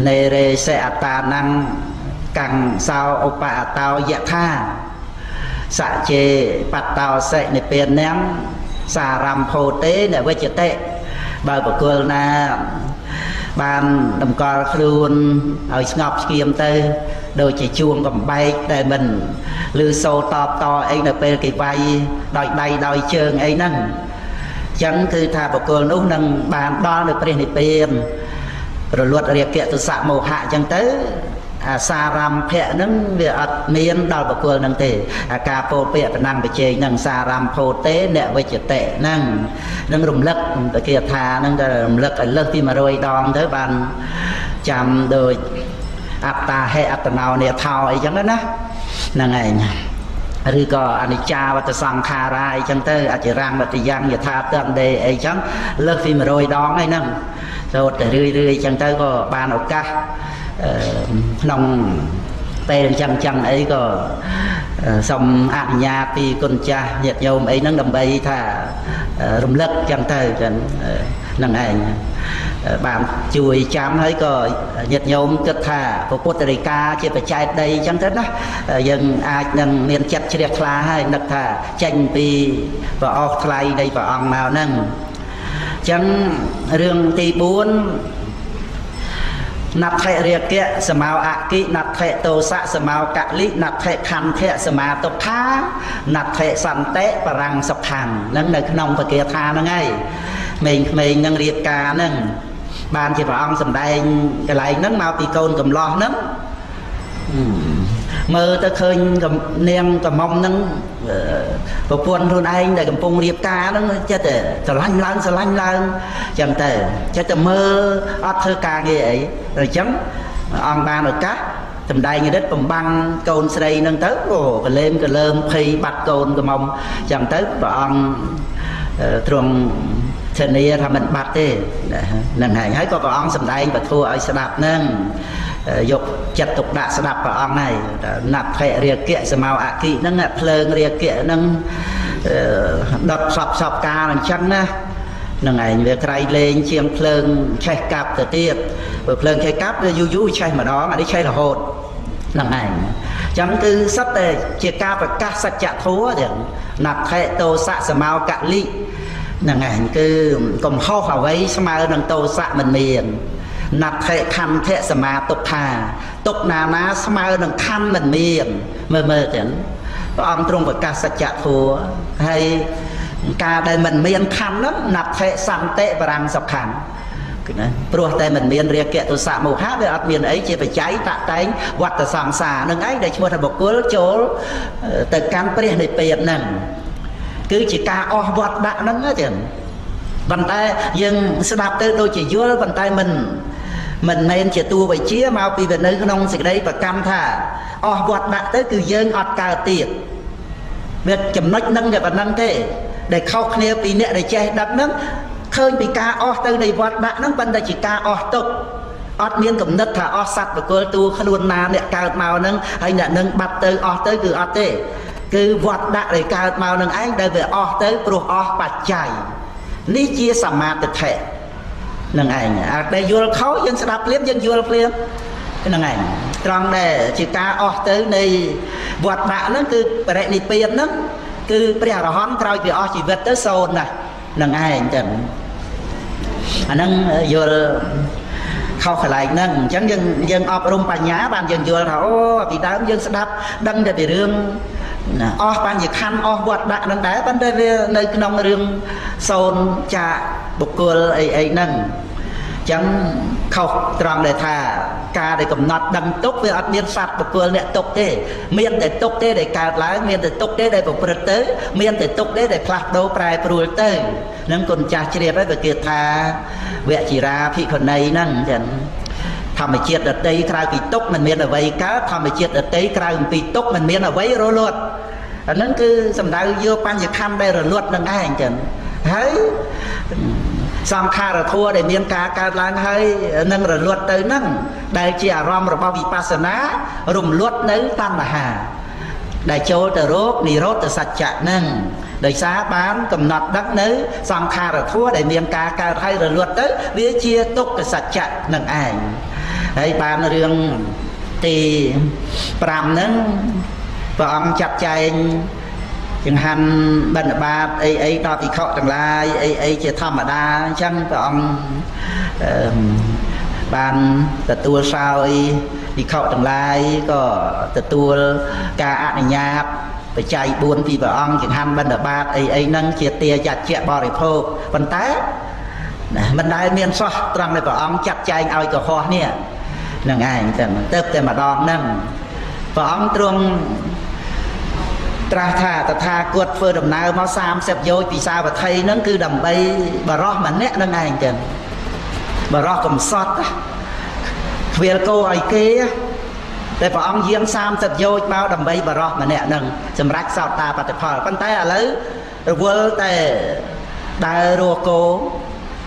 nề rê xe ta năng càng sao ô bà tao dạ tha xạ chế bạc tao sẽ nề bên ném xà rằm hồ tế để với chế tệ bởi của cô là ban đồng cò luôn ở ngọc kiếm tây đôi chỉ chuông cầm bay để mình lư sâu to to anh là bên cái vai đòi bay đòi trường ấy nâng chẳng thư thà của cô lúc nâng bàn đo được bên này rồi luật liệt kệ từ xạ màu hạ chẳng tới xa rằm phẹ nâng về ật miên đòi bà quân nâng tề ca phô phẹ và năng bà chê nâng xa rằm phô tế nẹ với chế tệ nâng nâng rùm lật bà kia thà nâng rùm lật ở lật thì mà rồi đòn tới bàn chạm đời áp ta hệ áp ta nào nè thao ấy chẳng đó ná nâng ảnh rư có anh cha và ta sang khá ra chẳng tới ạ chế răng và ta giang và tha tận đề ấy chẳng lật thì mà rồi đòn ấy nâng rồi ta rươi rươi chẳng tới có bàn ốc ca nông tên chăng chăng ấy có xong ạn nhà thì con cha nhiệt nhôm ấy nâng đầm bay thả rung lất chăng thơ nâng ảnh bạn chùi chám ấy có nhiệt nhôm cất thả của Costa Rica chia phải chạy đây chẳng thế đó dân ai nâng miền chất chia lá hay nâng thả chanh pi và ốc lay đây và ong màu nâng chẳng rương tì bốn nạp thệ riêng kia sờ màu ạ kỹ nạp thệ tô xạ sờ màu cạ lý nạp thệ khăn thệ sờ màu tộc thá nạp thệ sẵn tế và răng sọc thẳng nâng nơi nông và kia tha nó ngay mình nâng riêng ca nâng bàn chỉ vào ông sầm đây cái lấy nâng màu tì côn cầm lo nâng mơ ta khơi cầm niềm cầm mong nâng và quân thôn anh để cầm phong riêng ca nâng chết sờ lanh lăng chẳng thể chết tờ mơ ớt thơ ca nghe ấy rồi chấm ông ba nội cát tầm đây như đất bồng băng côn xe đây nâng tới và lên cờ lơm phi bạch côn cầm mông chẳng tới và ông thường thân này là mình bạch đi lần này hãy có vào ông sầm đây và thua ở xe đạp nâng dục chặt tục đã sắp vào ông này nạp hệ rìa kệ sờ màu ạ kỵ nâng lơn rìa kệ nâng đập sọc sọc ca làm chân á nâng ảnh về cây lên chiếm lơn chạy cạp từ tiệp bởi lơn chạy cáp vui vui chạy mà đó mà đi chạy là hột nâng ảnh chẳng cứ sắp để chia cao và cắt sạch chạ thúa thì nạp hệ tô xạ sờ màu cạn lị nâng ảnh cứ cầm hô hào ấy sờ màu nâng tô xạ mình miền nạp thệ khăn thệ sờ mà tục thà tục nà ná sờ mà đừng khăn mình miệng mơ chẳng ông trung với ca sạch chạ thua hay ca đây mình miệng khăn lắm nạp thệ sẵn tệ và răng sọc khăn rồi đây mình miệng riêng kệ tôi xạ màu hát với ớt miệng ấy chỉ phải cháy tạ tánh hoặc là sẵn xà nâng ấy để cho một bộ cuốn chỗ từ căn bệnh này bệnh nâng cứ chỉ ca o vọt bạc nâng á chẳng Vần tay dân sẽ đạp tới đôi chỉ dứa vần tay mình nên chỉ tu với chia mau vì về nơi nông sẽ đây và cam thả o quạt đã tới từ dân ọt cà tiệt việc chấm nách nâng để bản năng thế để khâu kia vì nẹt để che đặt nấng khơi vì ca o từ này quạt đã nấng vần đây chỉ ca o tục ọt miên cầm nứt thả o sạch và cô tu khơi luôn na nẹt cà màu nâng hay nẹt nâng bạt tới từ ọt thế cứ quạt đã để cà màu nâng ấy để về o tới pro o bạt chảy lý chia sẻ mà thực thể nâng ảnh đây vừa khó dân sẽ đọc liếp dân vừa liếp nâng ảnh trong này chỉ ca ọt tới này vọt bạ nó cứ bệ này tiền nó cứ bệ hả hón trao vì ọ chỉ vật tới sồn này nâng ảnh chẳng nâng vừa khó khởi lại nâng chẳng dân ọp rung bà nhá bàn dân vừa là ô vì đám dân sẽ đọc đăng để bị rương ọ bàn dự khăn ọ vọt bạ nâng đá vấn đề nơi nông rương sồn chạ bục cua ấy nâng chẳng khóc tròn để thả ca để cầm nọt đâm tốt với ắt miên sạt bục cua để tốt thế miên để tốt thế để cà lá miên để tốt thế để bục bật tới miên để tốt thế để phạt đâu prai bùi tới nâng còn cha chia với việc thả vẽ chỉ ra phi còn này nâng chẳng thầm chiết ở đây cài bị tốt mình miên ở vây cá thầm chiết ở đây cài bị tốt mình miên ở vây rồi luật nâng cứ sầm đào vô pan dự khăn đây rồi luật nâng ai chẳng thấy xong khá là thua để miên cá cá láng hơi nâng rồi luật tới nâng đây chỉ à rom rồi bao vipassana rùm luật nấy tan là hà đại châu từ rốt nì rốt từ sạch chạ nâng đời xá bán cầm nọt đắc nấy xong khá là thua để miên cá cá hay rồi luật tới bía chia túc từ sạch chạ nâng ảnh đấy bàn riêng thì pram nâng và ông chặt chạy chừng hành bệnh bạc ấy đó thì khó chẳng lai ấy chỉ thăm ở đa chẳng và ông bàn tự tua sao ấy thì khó chẳng lai có tự tua ca ảnh nhạc phải chạy buôn vì vợ ông chừng hành bệnh bạc ấy nâng chia tia chặt chẽ bỏ để phô vấn tái mình đây miền xóa trong này vợ ông chặt chạy ai có khó nè nâng ảnh tầng tớp tên mà đo nâng vợ ông trong ta cuột phơi đầm nào máu sam xếp vô vì sao và thay nó cứ đầm bay bà rót mà nét nó ngay chẳng bà rót cầm sọt về câu hỏi kia để bà ông giếng sam xếp vô bao đầm bay bà rót mà nét nâng chấm rách sọt ta và tập hỏi con tay là lấy vơ tè đa rô cô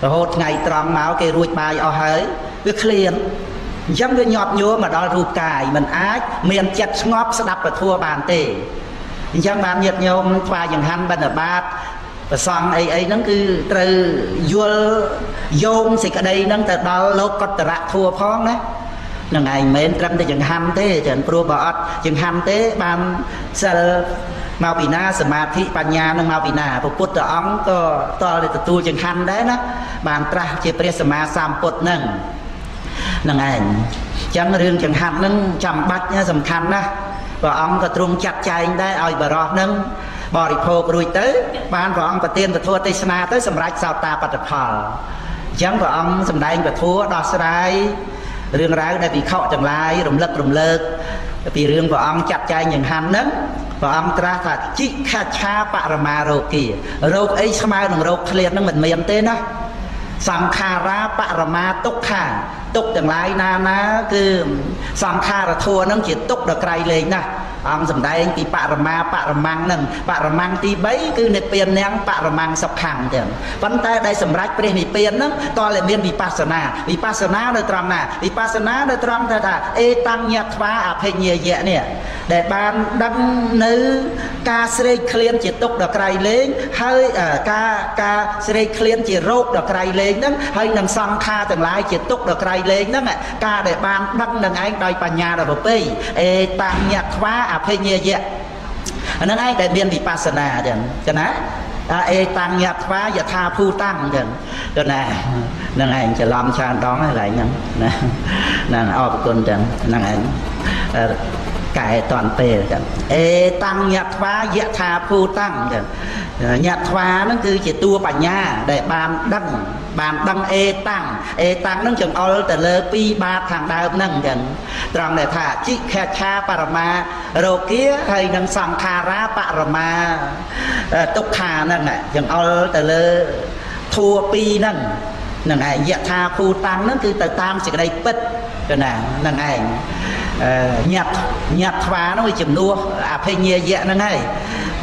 hột ngày tròn máu kê ruột bài ở hới việc liền giống cái nhọt nhúa mà đo ruột cài mình ác miền chặt ngóp sẽ đập và thua bàn tỉ chẳng bạn nhiệt nhôm qua dòng hành bên ở bát và xong ấy nó cứ từ vua dôm xịt ở đây nó từ đó lốt có từ rạ thua phong đấy là ngày mấy trăm thì dòng hành thế chẳng pro bọt dòng hành thế ban sờ mau bị na sờ mạt thị ban nhà nó mau bị na phục bút ở ống to to để tu dòng hành đấy nó bàn tra chế pre sờ mạt sam bút nâng là ngày chẳng riêng dòng hành nó chậm bắt nha sầm khăn đó và ông có trung chặt chạy đấy ai bà rõ nâng bỏ đi phô rùi tới ban và ông có tiên và thua tây sna tới xâm rách sao ta bật phở chẳng và ông xâm đánh và thua đọt xa rái rương ráo đây vì khóc chẳng lai rùm lực vì rương và ông chặt chạy những hành nâng và ông tra thật chí khá chá bạ rà ma rô kìa rô ấy xa mai nâng rô khá liệt nâng mình mềm tên á xong khá ra bạ rà ma túc khá túc chẳng lai na ná cứ xong khá là thua nâng chỉ túc được cây lên nè ông dùm đây thì bạ rà mang nâng bạ rà mang thì bấy cứ nếp biên nâng bạ rà mang sắp khẳng chẳng vấn tay đây dùm rách bê nếp biên nâng to lại miên vipassana nơi trọng nè vipassana nơi trọng thật là ê tăng nhạc phá áp hình như vậy nè để bàn đăng nữ ca srei khliên chỉ túc được cây lên hơi ca srei khliên chỉ rốt được cây lên nâng hơi nâng xong khá chẳng lai chỉ túc được cây lên đó mẹ ca để ban đăng nâng anh đòi bà nhà rồi bà bì ê tăng nhạc khóa à phê nhẹ dẹ nâng anh để biên vipassana chẳng á ê tăng nhạc khóa và tha phu tăng chẳng nè nâng anh chả lom cho anh đón lại nâng nâng ồ bà con chẳng nâng anh cải toàn tề chẳng ê tăng nhạc khóa và tha phu tăng chẳng nhạc khóa nó cứ chỉ tua bà nhà để ban đăng ê tăng nâng chừng ôl tờ lơ pi ba thằng đa ấp nâng chẳng trọng để thả chí khá chá bà rà ma rô kia hay nâng xong khá rá bà rà ma túc khá nâng chừng ôl tờ lơ thua pi nâng nâng ai dạ tha khu tăng nâng cứ tờ tăng sẽ đây bích cho nè nâng ai nhặt phá nó mới chìm nua à phê nhẹ dạ nâng ai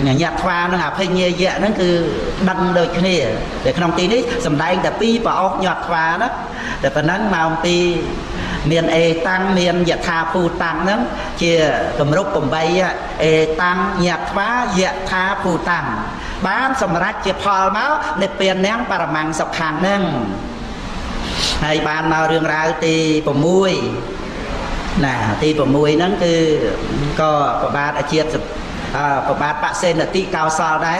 nhặt phá nó à phê nhẹ dạ nâng cứ đăng đôi cái này để không tí đấy sầm đây đã pi và ốc nhặt phá đó để phần nâng màu pi miền e tăng miền dạ tha khu tăng nâng chia cầm rốt cầm bay e tăng nhặt phá dạ tha khu tăng bán xong rách chìa phò máu để tiền nén bà mạng sọc hàng nâng hay bàn nào rương rao tì bổ mùi nè tì bổ mùi nâng cứ có bát ở chiếc có bát bạc xên ở tì cao sao đấy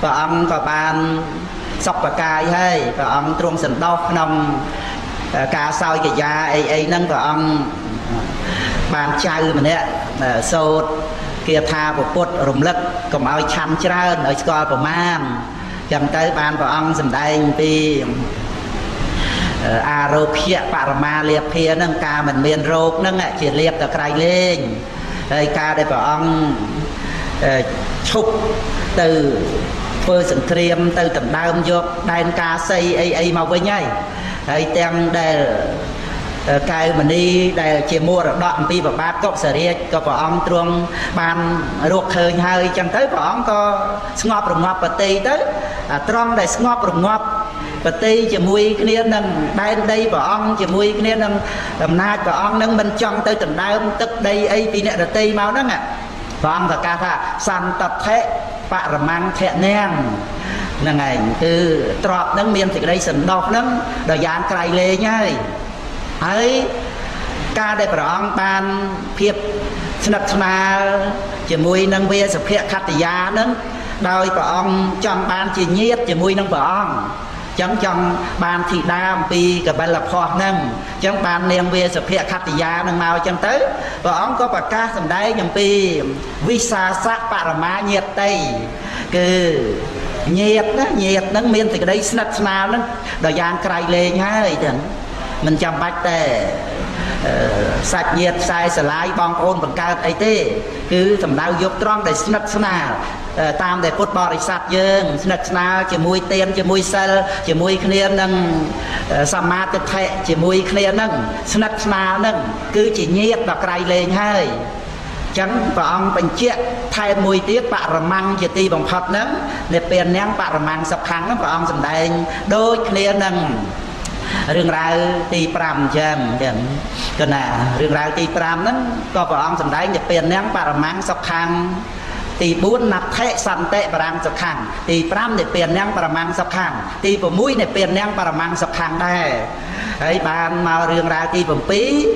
và ông có bàn sọc bà cài hay và ông trung sần đốc nông ca sao cái da ấy nâng và ông bàn chai mình đấy sốt kia tha của Phật rùng lực còn ao chăm chơn ở coi của man chăm tới ban của ông sầm đây vì aropia parama liệp pia nâng ca mình miền rộp nâng ạ chỉ liệp từ cây lên đây ca đây của ông chúc từ phơi sừng triềm từ tầm đau vô đây ca xây ai màu với nhảy đây tem đây cái mình đi để chỉ mua được đoạn pi và bát cốc sợi dây có vợ ông trương bàn ruột hơi hơi chẳng tới vợ ông có ngọc rồng ngọc và tì tới tròn để ngọc rồng ngọc và tì chỉ mui cái nền nâng đây đây vợ ông chỉ mui cái nền nâng làm nát vợ ông nâng bên trong tới tận đây ông tức đây ấy pi nè là tì máu đó nè vợ ông và ca tha san tật thế bạ làm ăn thẹn neng nâng này từ trọt nâng miên thì đây sần đọt nâng đòi dán cày lê nhá ấy ca đây bảo ông ban phiệp sập na chỉ mui nâng bia sập khẹt khát tía nâng đôi bảo ông trong ban chỉ nhiệt chỉ mui nâng bảo ông chẳng trong ban thị đam pi cả ban lập kho nâng chẳng ban nâng bia sập khẹt khát tía nâng mau chẳng tới bảo ông có bạc ca sầm đây nhầm pi visa sát parama nhiệt tây cứ nhiệt nâng miên thì đây sập na nâng đòi giang cày lê nhá ấy thằng mình chăm bách tê sạch nhiệt sai sờ lái bong ôn bằng cao ấy tê cứ thầm đau dục tròn để sạch sạch tam để phút bò để sạch dương sạch sạch chỉ mùi tên chỉ mùi sơ chỉ mùi khné nâng xa ma tức thệ chỉ mùi khné nâng sạch sạch nâng cứ chỉ nhiệt và cày lên hơi chẳng và ông bình chiếc thay mùi tiết bạ rầm măng chỉ ti bằng phật nâng để bền nén bạ rầm măng sập kháng và ông dần đây đôi khné nâng rừng rau ti pram chém gần à rừng rau ti pram đó có vợ ông sầm đáy nhập tiền nén bà làm ăn sọc hàng ti bốn nạp thệ săn tệ bà làm sọc hàng ti pram để tiền nén bà làm ăn sọc hàng ti bổ mũi để tiền nén bà làm ăn sọc hàng đây ấy bàn mà rừng rau ti bổn pí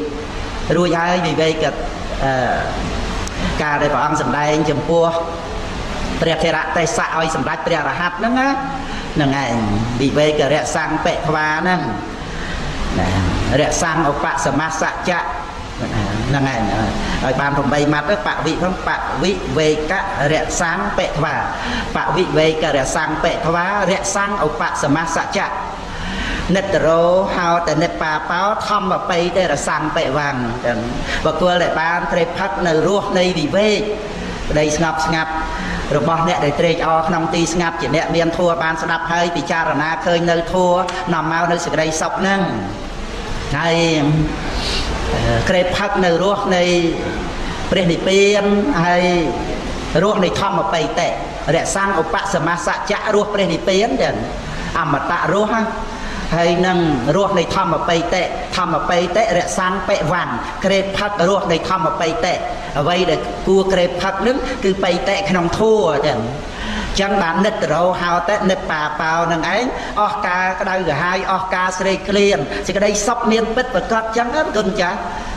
ruồi ai vì vậy cả cả đây vợ ông sầm đáy chấm pua bẹt thề ra tay sạ oi sầm đáy bẹt ra hạt nâng á nâng ai bị về cái rẽ sang bẹ qua nâng rẽ sang ông bạ sầm mát sạ chạ nâng ai ở bàn phòng bay mặt bạ vị không bạ vị về cả rẽ sang bẹ qua bạ vị về cả rẽ sang bẹ qua rẽ sang ông bạ sầm mát sạ chạ netro hao tại net pa páo thom và bay đây là sang bẹ vàng và qua lại bàn tre phát nơi ruộng đây bị về đây ngập ngập rồi bỏ nè để treo cho nông ti ngập chỉ nè miền thua ban sập hơi bị cha rồi na khơi nơi thua nằm mau nơi sự đây sọc nâng hay cây phật nơi ruộng nơi bể đi pem hay ruộng nơi thom mà bày tệ để sang ông bạ sầm sạ chạ ruộng bể đi pem để mà tạ ruộng hay nâng ruộng nơi thom mà bày tệ để sang bệ vàng cây phật ruộng nơi thom mà bày tệ vậy để cua cây phật đứng cứ bay tệ cái nòng thua chẳng bạn nết râu hào tệ nết bà bào nằng ấy oka cái đây là hai oka sri clean chỉ cái đây sóc miên bít và cắt trắng hết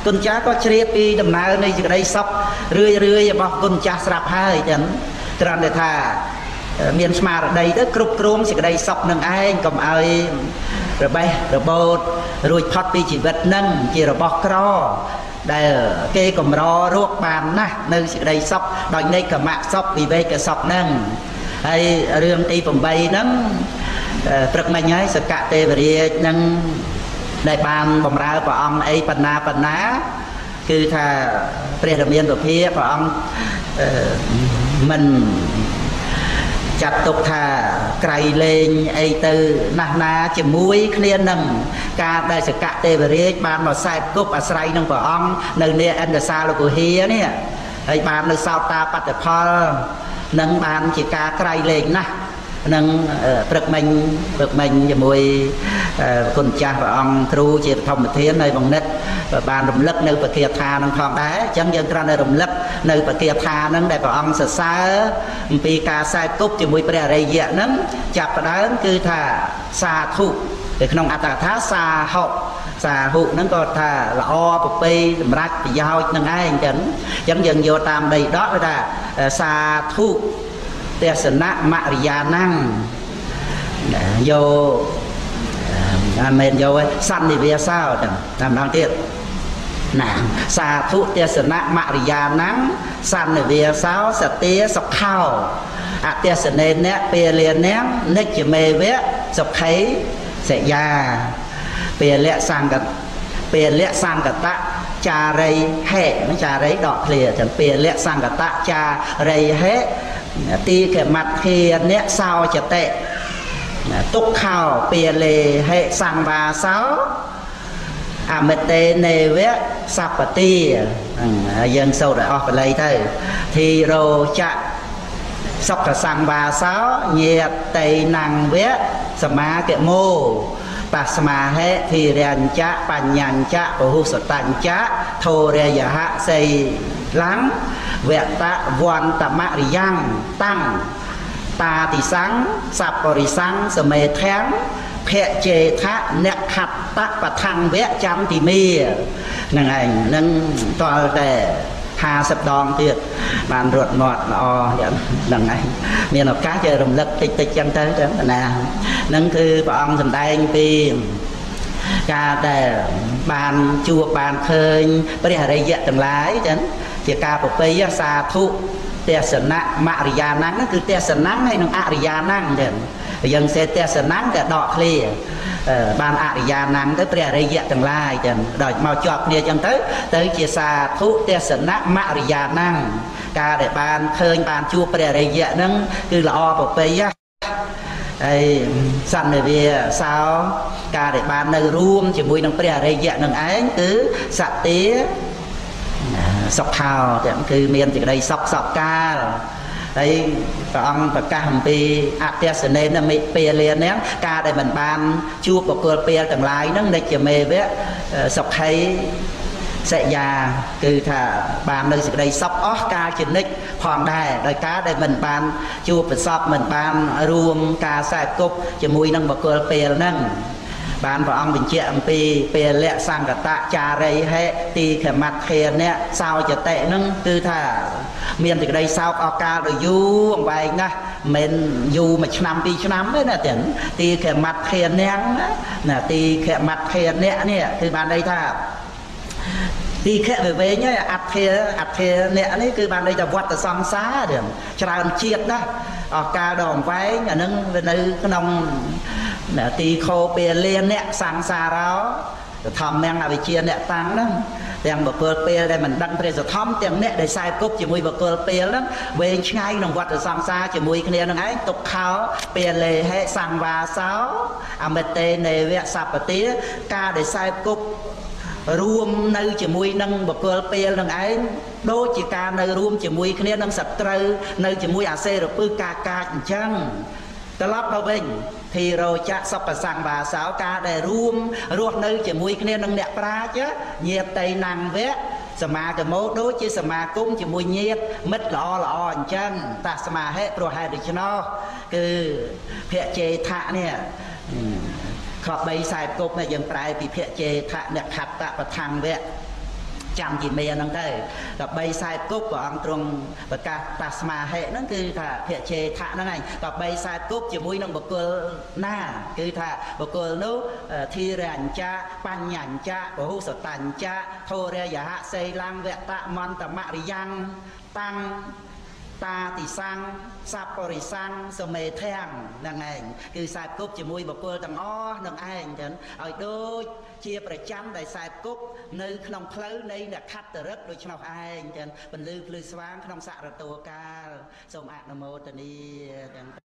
con chá có sri pi đầm nào này chỉ cái đây sóc rưỡi rưỡi và con chá sập hai tròn để thà miền smart ở đây tới cướp cướp chỉ cái đây sóc nằng ấy cầm ai rồi bay rồi bột rồi thoát pi chỉ vật nâng chỉ rồi bọc cro đây kê cầm ro ruột bàn nè nơi đây sọc đòi đây cả mạng sọc vì vậy cả sọc nâng hay riêng ti phòng bay nâng phật mạnh ấy sập cả tê và đi nâng đại ban bồng ra của ông ấy phần ná cứ thà phê đồng yên của phía của ông mình chặt tục thà cày lên ấy từ nà nà chỉ muối kia nằng cả đời sẽ cả tê về đấy ban mà sai cúp à sai nằng của ông nằng này anh là sao là của hia nè ấy ban là sao ta bắt được pha nằng ban chỉ cả cày lên nè nằng bực mình chỉ muối con cha và ông tru chỉ thông một thế nơi vòng nết ban rầm lấp nơi bờ kia tha nằng thòng đá chẳng dân ra nơi rầm lấp nơi bờ kia tha nằng đại bảo ông sờ sờ bị cả sai cúp chỉ muối bè đầy dẹt nấm chặt đá cứ thà xa thu để không ăn tà thá xa hậu nó còn thà là o bọc pê rác dao nâng ai chẳng chẳng dần vô tam đây đó với ta xa thu để sơn nát mạ gia năng vô men vô săn thì về sao làm đau tiếc nè xa thu để sơn nát mạ gia năng săn thì về sao sạt tía sọc khao à để sơn nén nét pê liền nét nét chỉ mê vẽ sọc thấy sẽ già bề lẽ sang cả ta cha rây hệ mấy cha rây đọt lìa chẳng bề lẽ sang cả ta cha rây hết ti cái mặt kia nét sao chả tệ túc khảo bề lề hệ sang và sáu à mệt tê nề vẽ sập và ti dân sâu đã off lấy thôi thì rồi chạ sọc cả sang và sáu nhiệt tây nàng vẽ sầm má kệ mô bà sma hệ thì rèn cha bàn nhàn cha bồ hú sốt tàn cha thô rè giả hạ xây lắng vẹn ta vòn ta mạ riang tăng ta thì sáng sạp bồ thì sáng sờ mề tháng phệ chê thạ nẹt khặt ta và thằng vẽ chăm thì mi nâng ảnh nâng to để hà sập đòn tuyệt bàn ruột ngọt o lần này miền học cá chơi rồng lật tịch chân tới đó nè nâng thư bọn thầm tay anh tìm ca để bàn chùa bàn khơi bây giờ đây dẹt tầm lái chấn chỉ ca bọc cây xa thụ tè sơn nặng mạ rìa nắng nó cứ tè sơn nắng hay nó ạ rìa nắng chấn dân xe tè sơn nắng cả đọt lì ban ạ rìa nắng tới bây giờ đây dẹt tầm lái chấn đòi màu chọc nia chân tới chỉ xa thụ tè sơn nặng mạ rìa nắng ca để bàn khơi bàn chùa bây giờ đây dẹt nâng cứ là o bọc cây ấy sẵn về việc sao cả để bàn nơi room chỉ mùi nông bè đây dạng nông ánh cứ sạch tía sọc thào chẳng cứ miền thì đây sọc ca đấy và ông và ca hầm pi ates nên là mị pè liền nén ca để mình bàn chua của cô pè tầng lái nâng để chỉ mê với sọc hay sẽ già cứ thả bàn nơi đây sọc ó ca chỉ nick hoàng đài đời cá để mình bàn chua phải sọc mình bàn ruộng cá sài cục chỉ mùi nâng bọc cờ pè nâng bàn vào ông bình chẹm pè lẹ sang cả tạ trà rây hệ tì khẻ mặt khẻ nè sao chả tệ nâng cứ thả miền thì đây sao ó ca rồi du ông bài nè mình du mà năm pi năm đấy nè tiền tì khẻ mặt khẻ nén nè tì khẻ mặt khẻ nè nè từ bàn đây thả đi khẽ về về nhá ạt thế nè đấy cứ ban đây là vặt là xong xá điểm tràn chiết đó ca đòn váy nhà nâng về nơi cái nông nè tì khô bè lên nè sáng xa đó thầm men là bị chia nè tăng đó tiền bờ bè đây mình đăng bè rồi thấm tiền nè để sai cúp chỉ mui bờ bè lắm về ngay nông vặt là xong xá chỉ mui cái nè nông ấy tục khao bè lề hệ sang và sáu amete nề vẽ sập và tía ca để sai cúp ruộng nơi chỉ mui nâng bọc cơ pe nâng ấy đô chỉ ca nơi ruộng chỉ mui kia nâng sập trừ nơi chỉ mui ac rồi pư ca chăng ta lắp vào bình thì rồi cha sập và sang và sáu ca để ruộng ruộng nơi chỉ mui kia nâng đẹp ra chứ nhiệt tây nàng vẽ sma cái mốt đối chứ sma cũng chỉ mui nhiệt mít lọ chăng ta sma hết rồi hai được nó cứ phệ chế thạ nè khóc bay sai cục này dân trái bị phệ chế thạ đẹp hạt tạ và thằng vẽ chăm chỉ mê nâng đây gặp bay sai cục của ông trung và cả tasma hệ nó cứ thả phệ chế thạ nó này gặp bay sai cục chỉ mũi nông bậc cơ na cứ thả bậc cơ nấu thi rèn cha pan nhàn cha bồ hú sốt tàn cha thô rè giả hạ xây lang vẽ tạ mon tạ mạ riang tăng ta thì sang sạp bò thì sang sờ mề thang nàng ảnh cứ sạp cúc chỉ mùi bọc bơ tầng o nàng ảnh chẳng ở đôi chia bờ chăn đại sạp cúc nơi nông khơi nơi là khát từ rất đôi chồng ảnh chẳng mình lưu sáng nông sạ là tù ca sông ạ nô mô tần đi